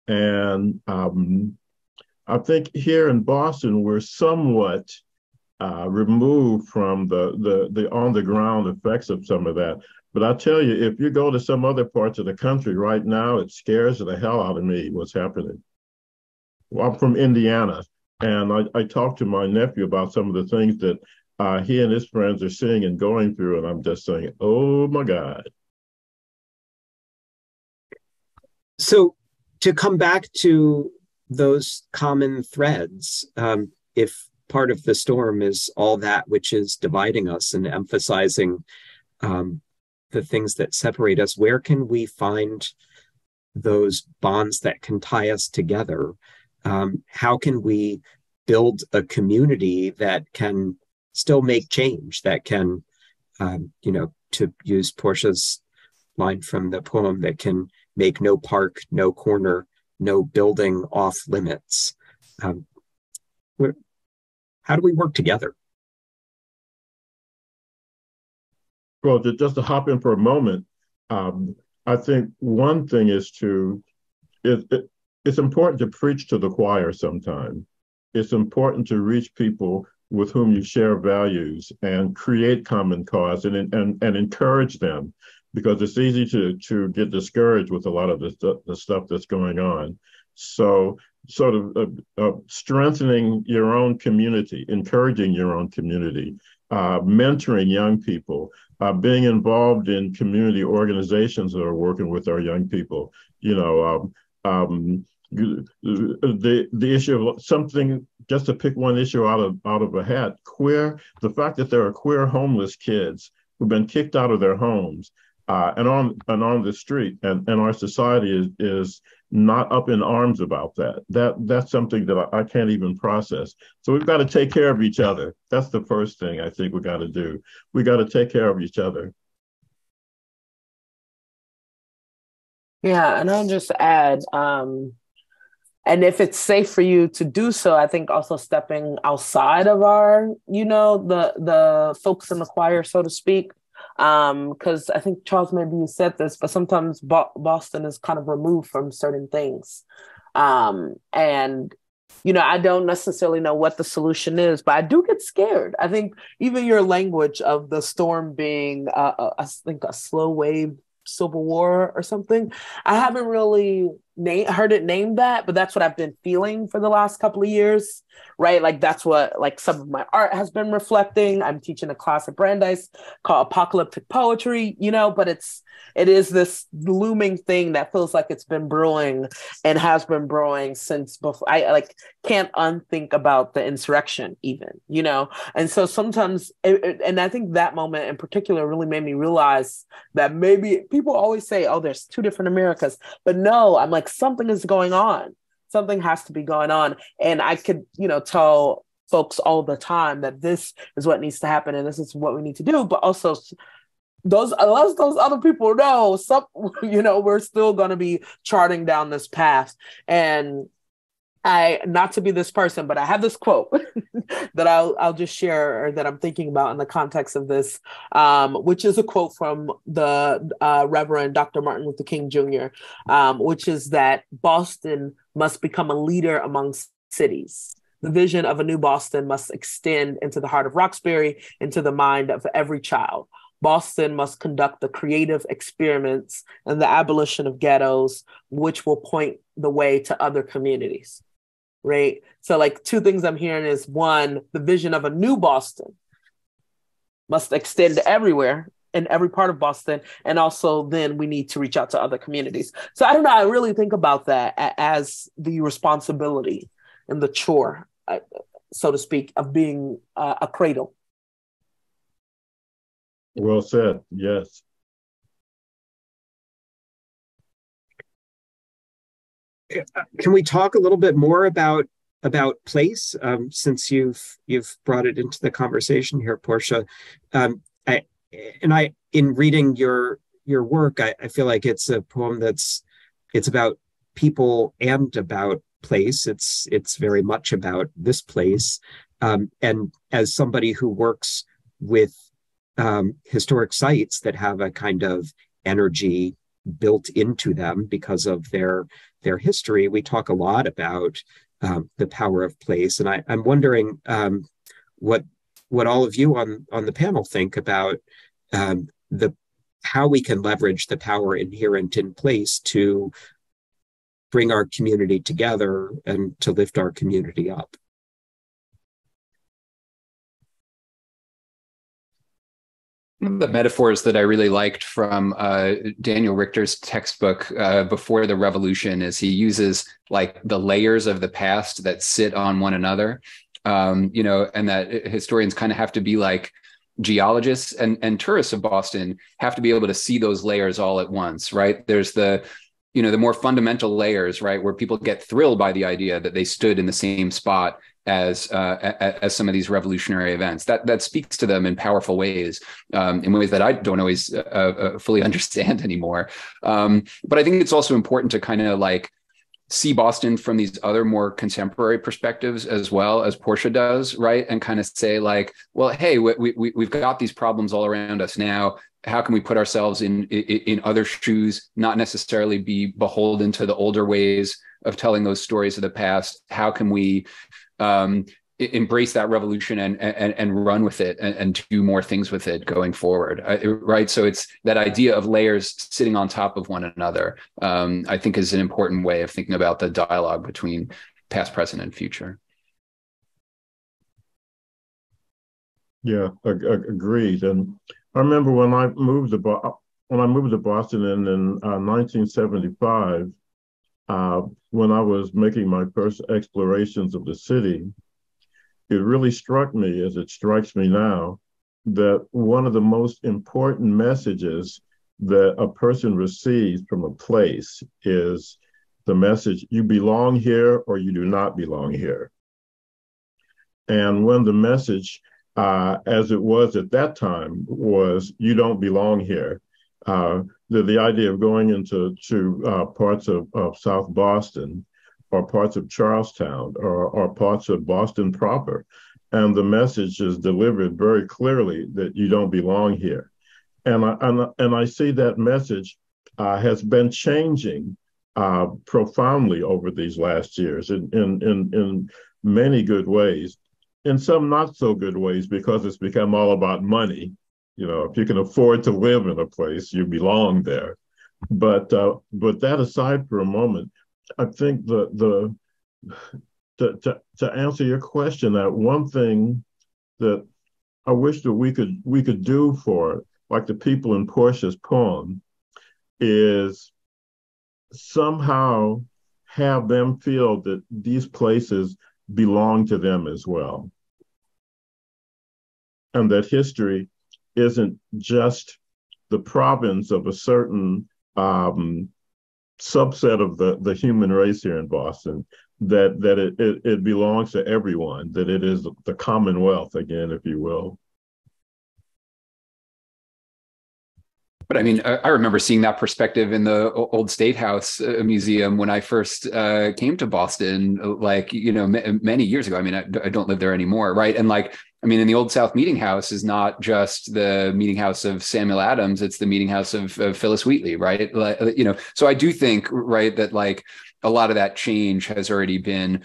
And um, I think here in Boston, we're somewhat uh, removed from the, the, the on-the-ground effects of some of that. But I tell you, if you go to some other parts of the country right now, it scares the hell out of me what's happening. Well, I'm from Indiana, and I, I talked to my nephew about some of the things that Uh, he and his friends are seeing and going through, and I'm just saying, oh my God. So to come back to those common threads, um, if part of the storm is all that which is dividing us and emphasizing um, the things that separate us, where can we find those bonds that can tie us together? Um, how can we build a community that can still make change, that can, um, you know, to use Portia's line from the poem, that can make no park, no corner, no building off limits? Um, where, how do we work together? Well, to, just to hop in for a moment, um, I think one thing is to, it, it, it's important to preach to the choir sometimes. It's important to reach people with whom you share values and create common cause and, and, and encourage them, because it's easy to, to get discouraged with a lot of the, st the stuff that's going on. So sort of uh, uh, strengthening your own community, encouraging your own community, uh, mentoring young people, uh, being involved in community organizations that are working with our young people. You know, um, um, the, the issue of something just to pick one issue out of out of a hat, queer, the fact that there are queer homeless kids who've been kicked out of their homes uh, and on and on the street, and, and our society is is not up in arms about that. That that's something that I, I can't even process. So we've got to take care of each other. That's the first thing I think we got to do. We got to take care of each other. Yeah, and I'll just add, um, and if it's safe for you to do so, I think also stepping outside of our, you know, the the folks in the choir, so to speak, because um, I think, Charles, maybe you said this, but sometimes Bo- Boston is kind of removed from certain things. Um, and, you know, I don't necessarily know what the solution is, but I do get scared. I think even your language of the storm being, uh, a, I think, a slow wave Civil War or something. I haven't really name, heard it named that, but that's what I've been feeling for the last couple of years, right? Like that's what like some of my art has been reflecting. I'm teaching a class at Brandeis called Apocalyptic Poetry, you know, but it's it is this looming thing that feels like it's been brewing and has been brewing since before. I like can't unthink about the insurrection even, you know? And so sometimes, it, it, and I think that moment in particular really made me realize that maybe people always say, oh, there's two different Americas, but no, I'm like, something is going on. Something has to be going on. And I could, you know, tell folks all the time that this is what needs to happen and this is what we need to do, but also those, unless those other people know, some, you know, we're still going to be charting down this path. And I, not to be this person, but I have this quote that I'll, I'll just share, or that I'm thinking about in the context of this, um, which is a quote from the uh, Reverend Doctor Martin Luther King Junior, um, which is that Boston must become a leader amongst cities. The vision of a new Boston must extend into the heart of Roxbury, into the mind of every child. Boston must conduct the creative experiments and the abolition of ghettos, which will point the way to other communities. Right. So like two things I'm hearing is one, the vision of a new Boston must extend everywhere in every part of Boston. And also then we need to reach out to other communities. So I don't know. I really think about that as the responsibility and the chore, so to speak, of being uh, a cradle. Well said. Yes. Can we talk a little bit more about about place, um, since you've you've brought it into the conversation here, Porsha? Um, I, and I, in reading your your work, I, I feel like it's a poem that's it's about people and about place. It's it's very much about this place. Um, and as somebody who works with um, historic sites that have a kind of energy built into them because of their their history, we talk a lot about um, the power of place, and I, I'm wondering um, what what all of you on on the panel think about um, the how we can leverage the power inherent in place to bring our community together and to lift our community up. One of the metaphors that I really liked from uh, Daniel Richter's textbook, uh, Before the Revolution, is he uses like the layers of the past that sit on one another, um, you know, and that historians kind of have to be like geologists and, and tourists of Boston have to be able to see those layers all at once, right? There's the, you know, the more fundamental layers, right, where people get thrilled by the idea that they stood in the same spot as uh, as some of these revolutionary events that that speaks to them in powerful ways, um, in ways that I don't always uh, uh, fully understand anymore. Um, but I think it's also important to kind of like see Boston from these other more contemporary perspectives as well, as Porsha does, right? And kind of say like, well, hey, we, we, we've got these problems all around us now. How can we put ourselves in, in in other shoes, not necessarily be beholden to the older ways of telling those stories of the past? How can we um, embrace that revolution and, and, and run with it and, and do more things with it going forward, right? So it's that idea of layers sitting on top of one another, um, I think is an important way of thinking about the dialogue between past, present, and future. Yeah, ag- agreed. And I remember when I moved to, Bo- when I moved to Boston in, in uh, nineteen seventy-five, uh, when I was making my first explorations of the city, it really struck me, as it strikes me now, that one of the most important messages that a person receives from a place is the message, you belong here or you do not belong here. And when the message, uh, as it was at that time, was you don't belong here, uh, the, the idea of going into to, uh, parts of, of South Boston or parts of Charlestown or, or parts of Boston proper, and the message is delivered very clearly that you don't belong here. And I, and, and I see that message uh, has been changing uh, profoundly over these last years in, in, in, in many good ways, in some not so good ways, because it's become all about money. You know, if you can afford to live in a place, you belong there. But uh, but that aside for a moment, I think the the to, to to answer your question, that one thing that I wish that we could we could do for, like the people in Portia's poem, is somehow have them feel that these places belong to them as well. And that history isn't just the province of a certain um, subset of the, the human race here in Boston, that, that it, it, it belongs to everyone, that it is the commonwealth, again, if you will. But I mean, I remember seeing that perspective in the Old State House Museum when I first uh, came to Boston, like, you know, m many years ago. I mean, I, I don't live there anymore, right? And like, I mean, in the Old South Meeting House is not just the meeting house of Samuel Adams, it's the meeting house of, of Phyllis Wheatley, right? Like, you know, so I do think, right, that like a lot of that change has already been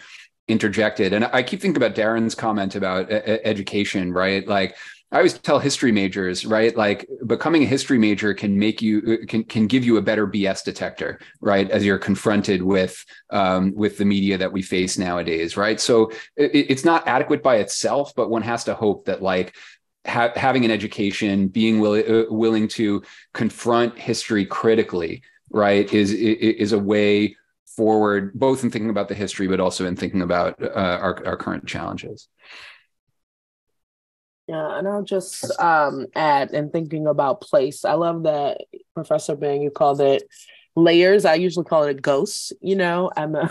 interjected. And I keep thinking about Darren's comment about education, right? Like, I always tell history majors, right? Like becoming a history major can make you, can, can give you a better B S detector, right? As you're confronted with, um, with the media that we face nowadays, right? So it, it's not adequate by itself, but one has to hope that like ha having an education, being will willing to confront history critically, right? Is, is a way forward, both in thinking about the history, but also in thinking about uh, our, our current challenges. Yeah, and I'll just um, add, in thinking about place, I love that, Professor Bang, you called it layers. I usually call it ghosts. You know, I'm uh,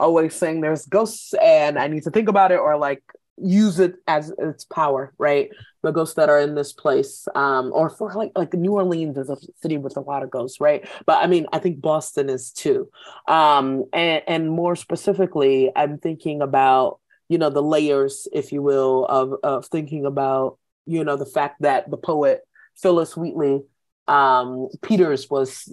always saying there's ghosts and I need to think about it or like use it as its power, right? The ghosts that are in this place, um, or for like, like New Orleans is a city with a lot of ghosts, right? But I mean, I think Boston is too. Um, and, and more specifically, I'm thinking about, you know, the layers, if you will, of, of thinking about, you know, the fact that the poet Phyllis Wheatley um, Peters was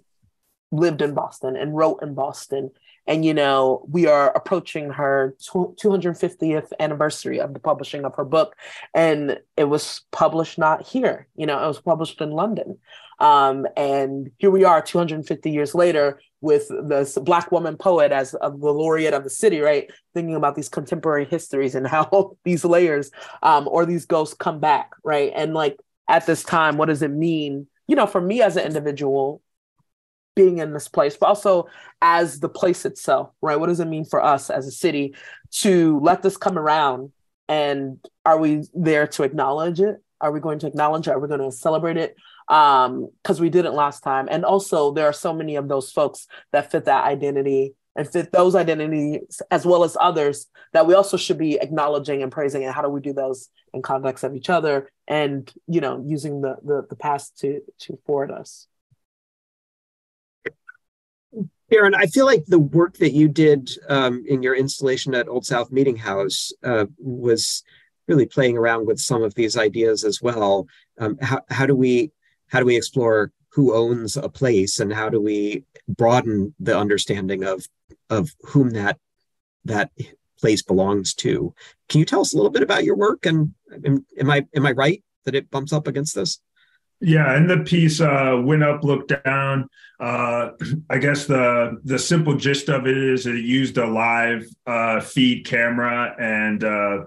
lived in Boston and wrote in Boston. And, you know, we are approaching her two hundred fiftieth anniversary of the publishing of her book. And it was published not here, you know, it was published in London. Um, and here we are two hundred fifty years later with this Black woman poet as a, the laureate of the city, right? Thinking about these contemporary histories and how these layers um, or these ghosts come back, right? And like at this time, what does it mean, you know, for me as an individual, being in this place, but also as the place itself, right? What does it mean for us as a city to let this come around? And are we there to acknowledge it? Are we going to acknowledge it? Are we going to celebrate it? Um, because we didn't last time. And also there are so many of those folks that fit that identity and fit those identities as well as others that we also should be acknowledging and praising. And how do we do those in context of each other and, you know, using the, the, the past to, to forward us? Darren, I feel like the work that you did um, in your installation at Old South Meeting House uh, was really playing around with some of these ideas as well. Um, how, how do we how do we explore who owns a place, and how do we broaden the understanding of of whom that that place belongs to? Can you tell us a little bit about your work? And am, am I am I right that it bumps up against this? Yeah, in the piece, uh, Win Up, Look Down, uh, I guess the the simple gist of it is it used a live uh, feed camera and uh,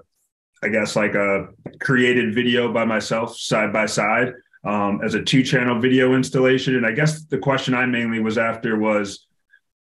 I guess like a created video by myself side by side um, as a two channel video installation. And I guess the question I mainly was after was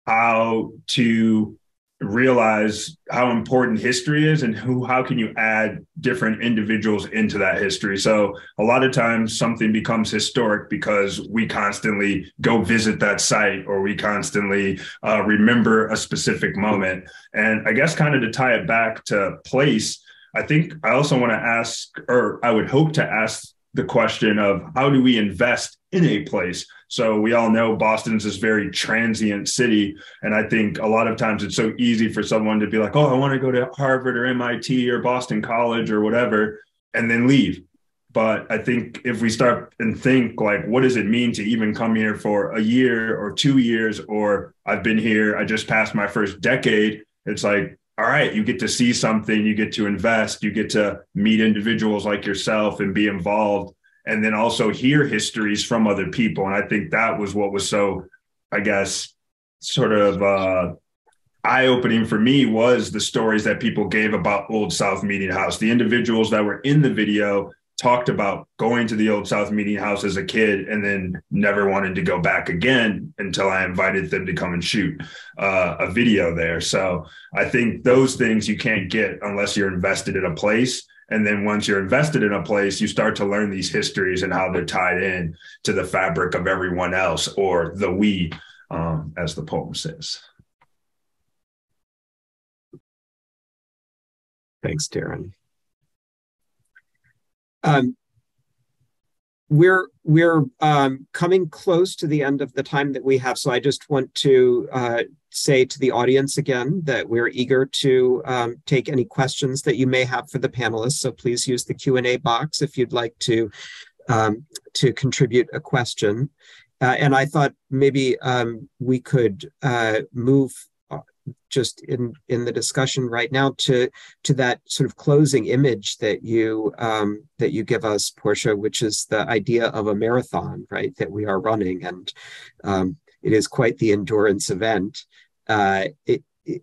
how to realize how important history is and who, how can you add different individuals into that history. So a lot of times something becomes historic because we constantly go visit that site, or we constantly uh, remember a specific moment. And I guess kind of to tie it back to place, I think I also want to ask, or I would hope to ask, the question of how do we invest in a place? So we all know Boston's this very transient city. And I think a lot of times it's so easy for someone to be like, oh, I want to go to Harvard or M I T or Boston College or whatever, and then leave. But I think if we start and think like, what does it mean to even come here for a year or two years, or I've been here, I just passed my first decade. It's like, all right, you get to see something, you get to invest, you get to meet individuals like yourself and be involved, and then also hear histories from other people. And I think that was what was so, I guess, sort of uh, eye-opening for me was the stories that people gave about Old South Meeting House. The individuals that were in the video talked about going to the Old South Meeting House as a kid and then never wanted to go back again until I invited them to come and shoot uh, a video there. So I think those things you can't get unless you're invested in a place. And then once you're invested in a place, you start to learn these histories and how they're tied in to the fabric of everyone else, or the we, um, as the poem says. Thanks, Darren. Um, we're we're um, coming close to the end of the time that we have, so I just want to uh, say to the audience again that we're eager to um, take any questions that you may have for the panelists, so please use the Q and A box if you'd like to, um, to contribute a question. Uh, and I thought maybe um, we could uh, move just in, in the discussion right now to, to that sort of closing image that you, um, that you give us, Porsha, which is the idea of a marathon, right, that we are running. And um, it is quite the endurance event. Uh, it, it,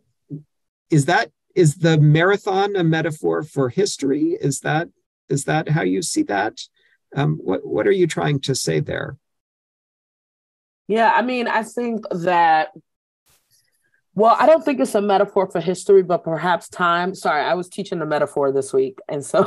is that, is the marathon a metaphor for history? Is that, is that how you see that? Um, what, what are you trying to say there? Yeah, I mean, I think that Well, I don't think it's a metaphor for history, but perhaps time. Sorry, I was teaching a metaphor this week. And so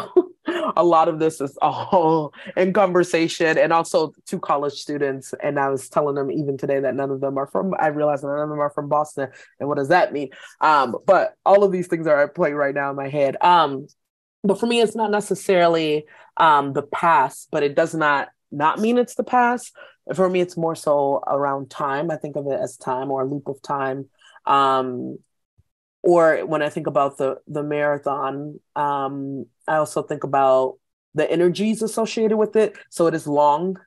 a lot of this is all in conversation, and also two college students. And I was telling them even today that none of them are from, I realized none of them are from Boston. And what does that mean? Um, but all of these things are at play right now in my head. Um, but for me, it's not necessarily um, the past, but it does not not mean it's the past. For me, it's more so around time. I think of it as time, or a loop of time. Um, or when I think about the, the marathon, um, I also think about the energies associated with it. So it is long.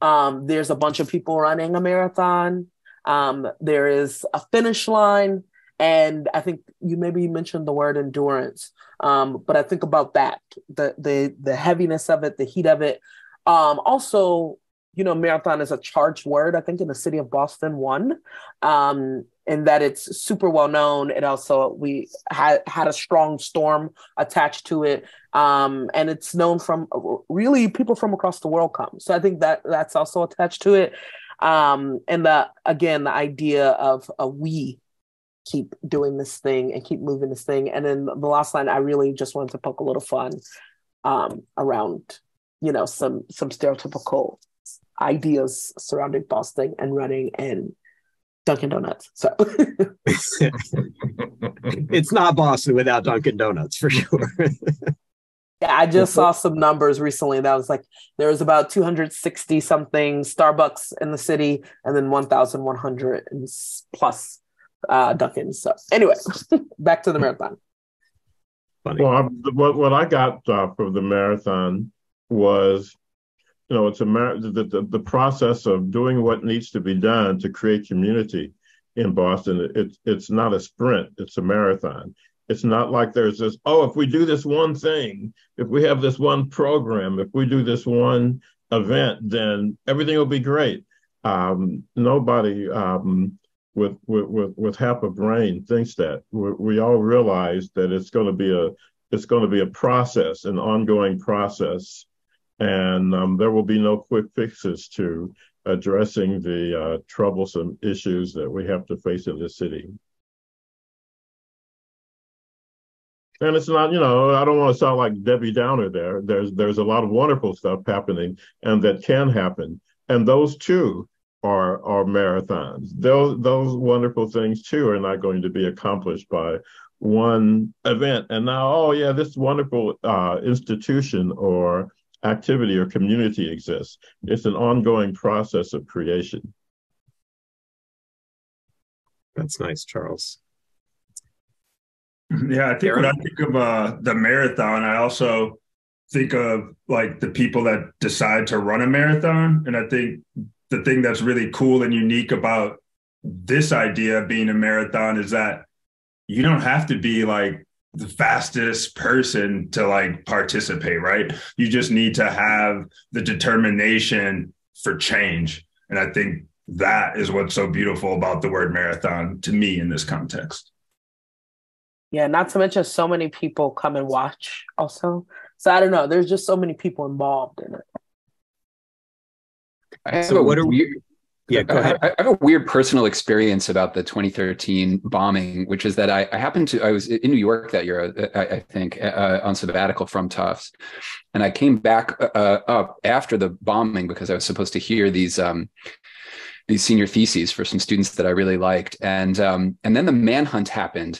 Um, there's a bunch of people running a marathon. Um, there is a finish line. And I think you maybe mentioned the word endurance, um, but I think about that, the, the, the heaviness of it, the heat of it. Um, also, you know, marathon is a charged word, I think, in the city of Boston, one. Um, and that it's super well known. It also, we had had a strong storm attached to it. Um, and it's known from, really, people from across the world come. So I think that that's also attached to it. Um, and the, again, the idea of a we keep doing this thing and keep moving this thing. And then the last line, I really just wanted to poke a little fun um, around, you know, some some stereotypical ideas surrounding Boston and running and Dunkin' Donuts. So it's not Boston without Dunkin' Donuts, for sure. Yeah, I just saw some numbers recently that was like, there was about two hundred sixty something Starbucks in the city, and then one thousand one hundred plus uh, Dunkin'. So anyway, back to the marathon. Funny. Well, I, what, what I got uh, from the marathon was, you know, it's a the, the, the process of doing what needs to be done to create community in Boston. It's it's not a sprint, it's a marathon. It's not like there's this, oh, if we do this one thing, if we have this one program, if we do this one event, then everything will be great. Um, nobody um, with, with, with, with half a brain thinks that. We, we all realize that it's going to be a it's going to be a process, an ongoing process. And um, there will be no quick fixes to addressing the uh, troublesome issues that we have to face in this city. And it's not, you know, I don't want to sound like Debbie Downer there. There's there's a lot of wonderful stuff happening and that can happen. And those too are are marathons. Those those wonderful things too are not going to be accomplished by one event. And now, oh yeah, this wonderful uh, institution or activity or community exists. It's an ongoing process of creation. That's nice, Charles. Yeah, I think when I think of uh, the marathon, I also think of like the people that decide to run a marathon. And I think the thing that's really cool and unique about this idea of being a marathon is that you don't have to be like the fastest person to like participate, right? You just need to have the determination for change. And I think that is what's so beautiful about the word marathon to me in this context. Yeah, not to mention so many people come and watch also. So I don't know, there's just so many people involved in it. I have, so a, what are we, yeah, go ahead. I have a weird personal experience about the twenty thirteen bombing, which is that I, I happened to, I was in New York that year, I, I think, uh, on sabbatical from Tufts. And I came back uh, up after the bombing because I was supposed to hear these um, these senior theses for some students that I really liked. And um, and then the manhunt happened.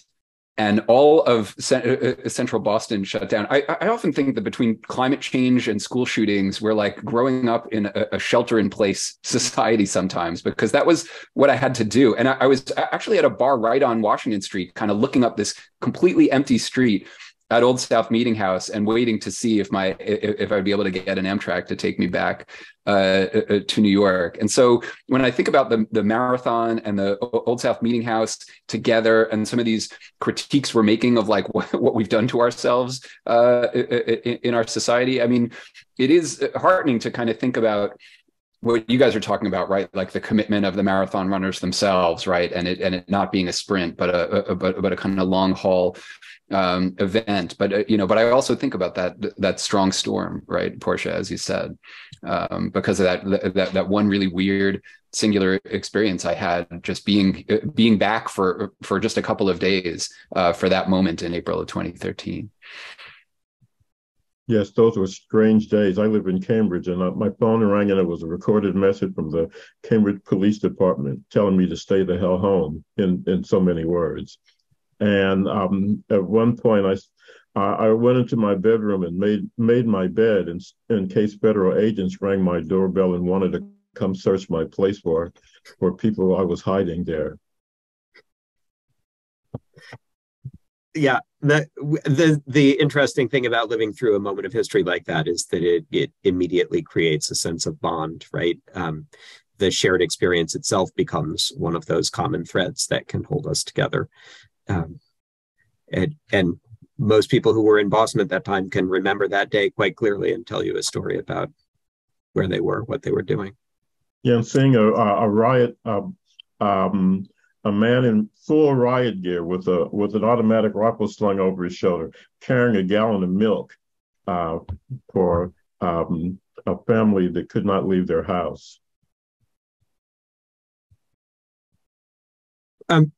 And all of central Boston shut down. I, I often think that between climate change and school shootings, we're like growing up in a, a shelter-in-place society sometimes, because that was what I had to do. And I, I was actually at a bar right on Washington Street, kind of looking up this completely empty street at Old South Meeting House and waiting to see if my if I'd be able to get an Amtrak to take me back uh, to New York. And so when I think about the, the marathon and the Old South Meeting House together and some of these critiques we're making of like what, what we've done to ourselves uh, in our society, I mean, it is heartening to kind of think about what you guys are talking about, right? Like the commitment of the marathon runners themselves, right? And it and it not being a sprint, but a, a but but a kind of long haul um, event. But uh, you know, but I also think about that that strong storm, right, Porsha, as you said, um, because of that that that one really weird singular experience I had just being being back for for just a couple of days uh, for that moment in April of twenty thirteen. Yes, those were strange days. I live in Cambridge, and I, my phone rang, and it was a recorded message from the Cambridge Police Department telling me to stay the hell home in, in so many words. And um, at one point, I I went into my bedroom and made made my bed in, in case federal agents rang my doorbell and wanted to come search my place for, for people I was hiding there. Yeah, the the the interesting thing about living through a moment of history like that is that it it immediately creates a sense of bond, right? Um, the shared experience itself becomes one of those common threads that can hold us together. Um, and, and most people who were in Boston at that time can remember that day quite clearly and tell you a story about where they were, what they were doing. Yeah, I'm seeing a a riot. Uh, um... A man in full riot gear with a with an automatic rifle slung over his shoulder, carrying a gallon of milk uh, for um, a family that could not leave their house. Um,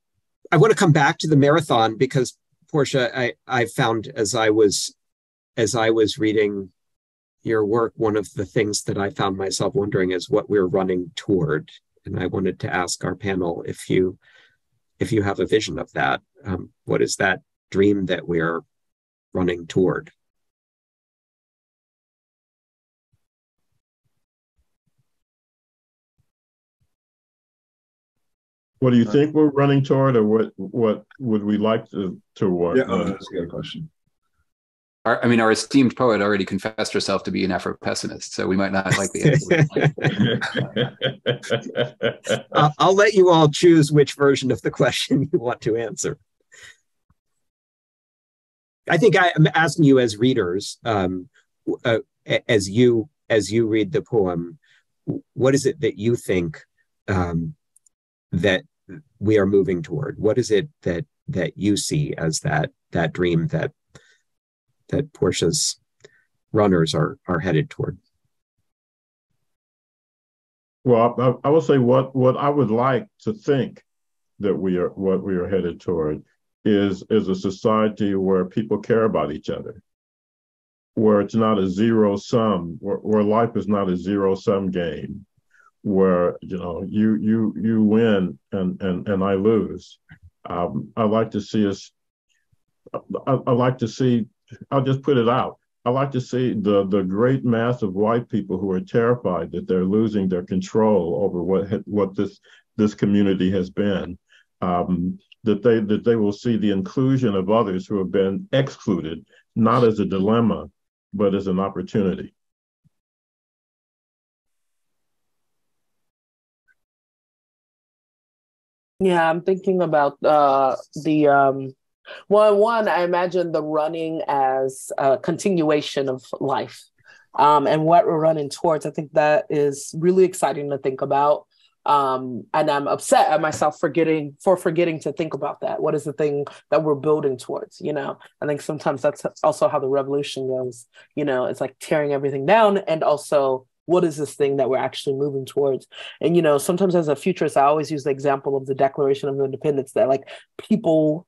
I want to come back to the marathon because, Porsha, I I found as I was as I was reading your work, one of the things that I found myself wondering is what we're running toward. And I wanted to ask our panel if you if you have a vision of that. Um, what is that dream that we're running toward? What do you think we're running toward, or what what would we like to toward? Yeah, oh, that's a good question. Our, I mean, our esteemed poet already confessed herself to be an Afro-pessimist, so we might not like the uh, I'll let you all choose which version of the question you want to answer. I think I am asking you as readers, um, uh, as you as you read the poem, what is it that you think um, that we are moving toward? What is it that that you see as that that dream that that Porsha's runners are are headed toward? Well, I, I will say what what I would like to think that we are what we are headed toward is, is a society where people care about each other, where it's not a zero sum, where, where life is not a zero sum game, where, you know, you you you win and and and I lose. Um, I like to see us. I, I like to see. I'll just put it out. I like to see the the great mass of white people who are terrified that they're losing their control over what what this this community has been. Um, that they that they will see the inclusion of others who have been excluded, not as a dilemma, but as an opportunity. Yeah, I'm thinking about uh, the um, well, one, I imagine the running as a continuation of life um, and what we're running towards. I think that is really exciting to think about. Um, and I'm upset at myself forgetting for forgetting to think about that. What is the thing that we're building towards? You know, I think sometimes that's also how the revolution goes. You know, it's like tearing everything down, and also, what is this thing that we're actually moving towards? And, you know, sometimes as a futurist, I always use the example of the Declaration of Independence, that like people,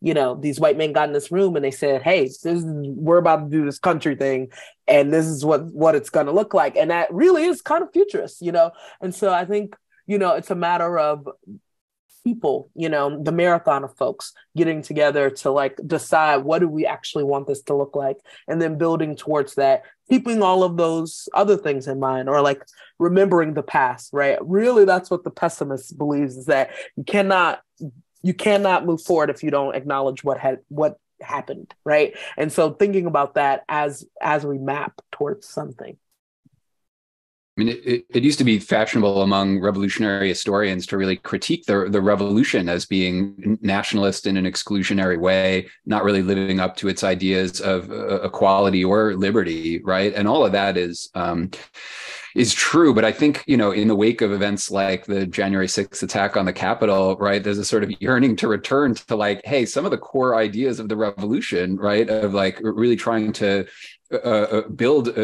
you know, these white men got in this room and they said, hey, this is, we're about to do this country thing, and this is what, what it's going to look like. And that really is kind of futurist, you know? And so I think, you know, it's a matter of people, you know, the marathon of folks getting together to like decide what do we actually want this to look like, and then building towards that, keeping all of those other things in mind, or like remembering the past, right? Really, that's what the pessimist believes, is that you cannot you cannot move forward if you don't acknowledge what had what happened, right? And so thinking about that as as we map towards something. I mean, it, it used to be fashionable among revolutionary historians to really critique the, the revolution as being nationalist in an exclusionary way, not really living up to its ideas of uh, equality or liberty, right? And all of that is um, is true. But I think, you know, in the wake of events like the January sixth attack on the Capitol, right, there's a sort of yearning to return to like, hey, some of the core ideas of the revolution, right, of like really trying to Uh, build a,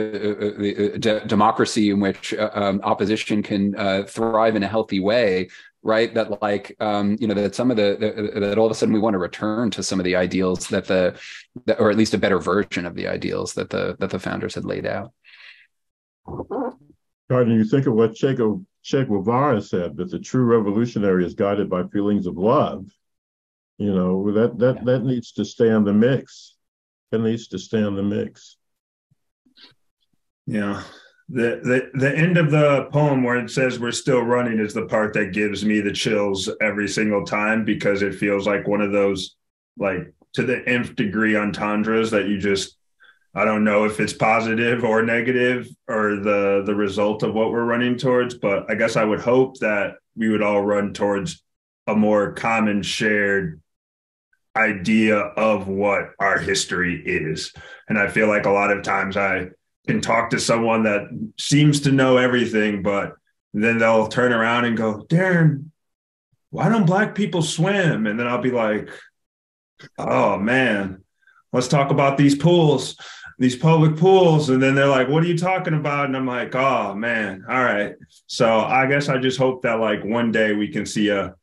a, a de democracy in which uh, um, opposition can uh, thrive in a healthy way, right? That like, um, you know, that some of the, the, that all of a sudden we want to return to some of the ideals that the, that, or at least a better version of the ideals that the, that the founders had laid out. Gardner, you think of what Che Guevara said, that the true revolutionary is guided by feelings of love. You know, that, that, yeah. that needs to stay in the mix. That needs to stay in the mix. Yeah, the, the the end of the poem where it says we're still running is the part that gives me the chills every single time, because it feels like one of those, like, to the nth degree entendres that you just, I don't know if it's positive or negative or the, the result of what we're running towards. But I guess I would hope that we would all run towards a more common shared idea of what our history is. And I feel like a lot of times I can talk to someone that seems to know everything, but then they'll turn around and go, Darren, why don't Black people swim? And then I'll be like, oh man, let's talk about these pools, these public pools. And then they're like, what are you talking about? And I'm like, oh man, all right. So I guess I just hope that like one day we can see a,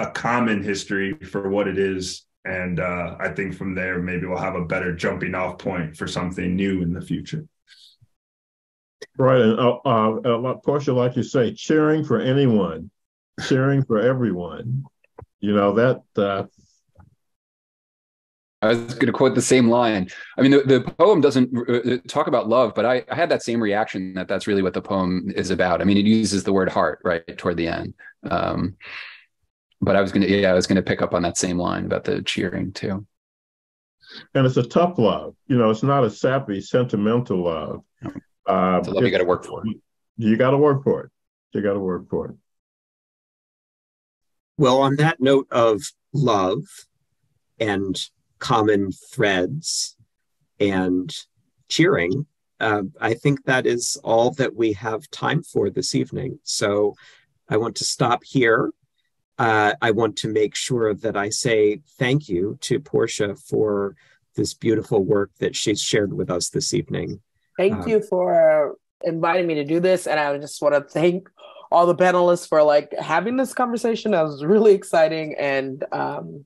a common history for what it is. And uh, I think from there, maybe we'll have a better jumping off point for something new in the future. Right, and uh, uh, Porsha, like you say, cheering for anyone, cheering for everyone. You know, that... Uh... I was going to quote the same line. I mean, the, the poem doesn't talk about love, but I, I had that same reaction that that's really what the poem is about. I mean, it uses the word heart, right, toward the end. Um, but I was going to, yeah, I was going to pick up on that same line about the cheering, too. And it's a tough love. You know, it's not a sappy, sentimental love. No. Uh, it's a love you got to work for. You got to work for it. You got to work for it. Well, on that note of love and common threads and cheering, uh, I think that is all that we have time for this evening. So I want to stop here. Uh, I want to make sure that I say thank you to Porsha for this beautiful work that she's shared with us this evening. Thank you for inviting me to do this. And I just want to thank all the panelists for like having this conversation. That was really exciting. And um,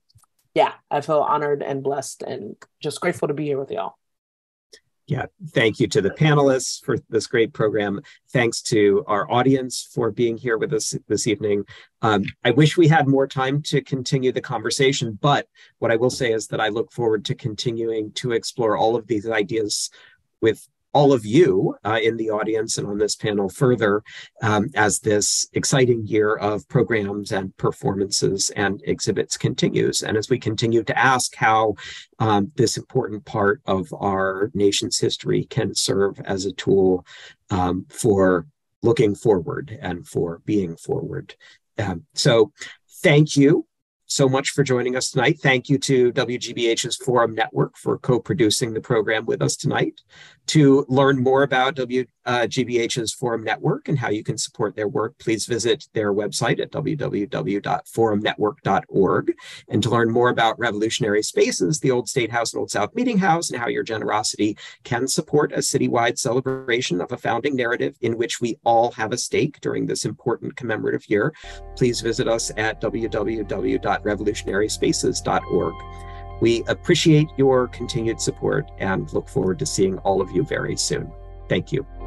yeah, I feel honored and blessed and just grateful to be here with y'all. Yeah, thank you to the panelists for this great program. Thanks to our audience for being here with us this evening. Um, I wish we had more time to continue the conversation, but what I will say is that I look forward to continuing to explore all of these ideas with all of you uh, in the audience and on this panel further um, as this exciting year of programs and performances and exhibits continues. And as we continue to ask how um, this important part of our nation's history can serve as a tool um, for looking forward and for being forward. Um, so thank you so much for joining us tonight. Thank you to W G B H's Forum Network for co-producing the program with us tonight. To learn more about W G B H's Forum Network and how you can support their work, please visit their website at w w w dot forum network dot org. And to learn more about Revolutionary Spaces, the Old State House and Old South Meeting House, and how your generosity can support a citywide celebration of a founding narrative in which we all have a stake during this important commemorative year, please visit us at w w w dot revolutionary spaces dot org. We appreciate your continued support and look forward to seeing all of you very soon. Thank you.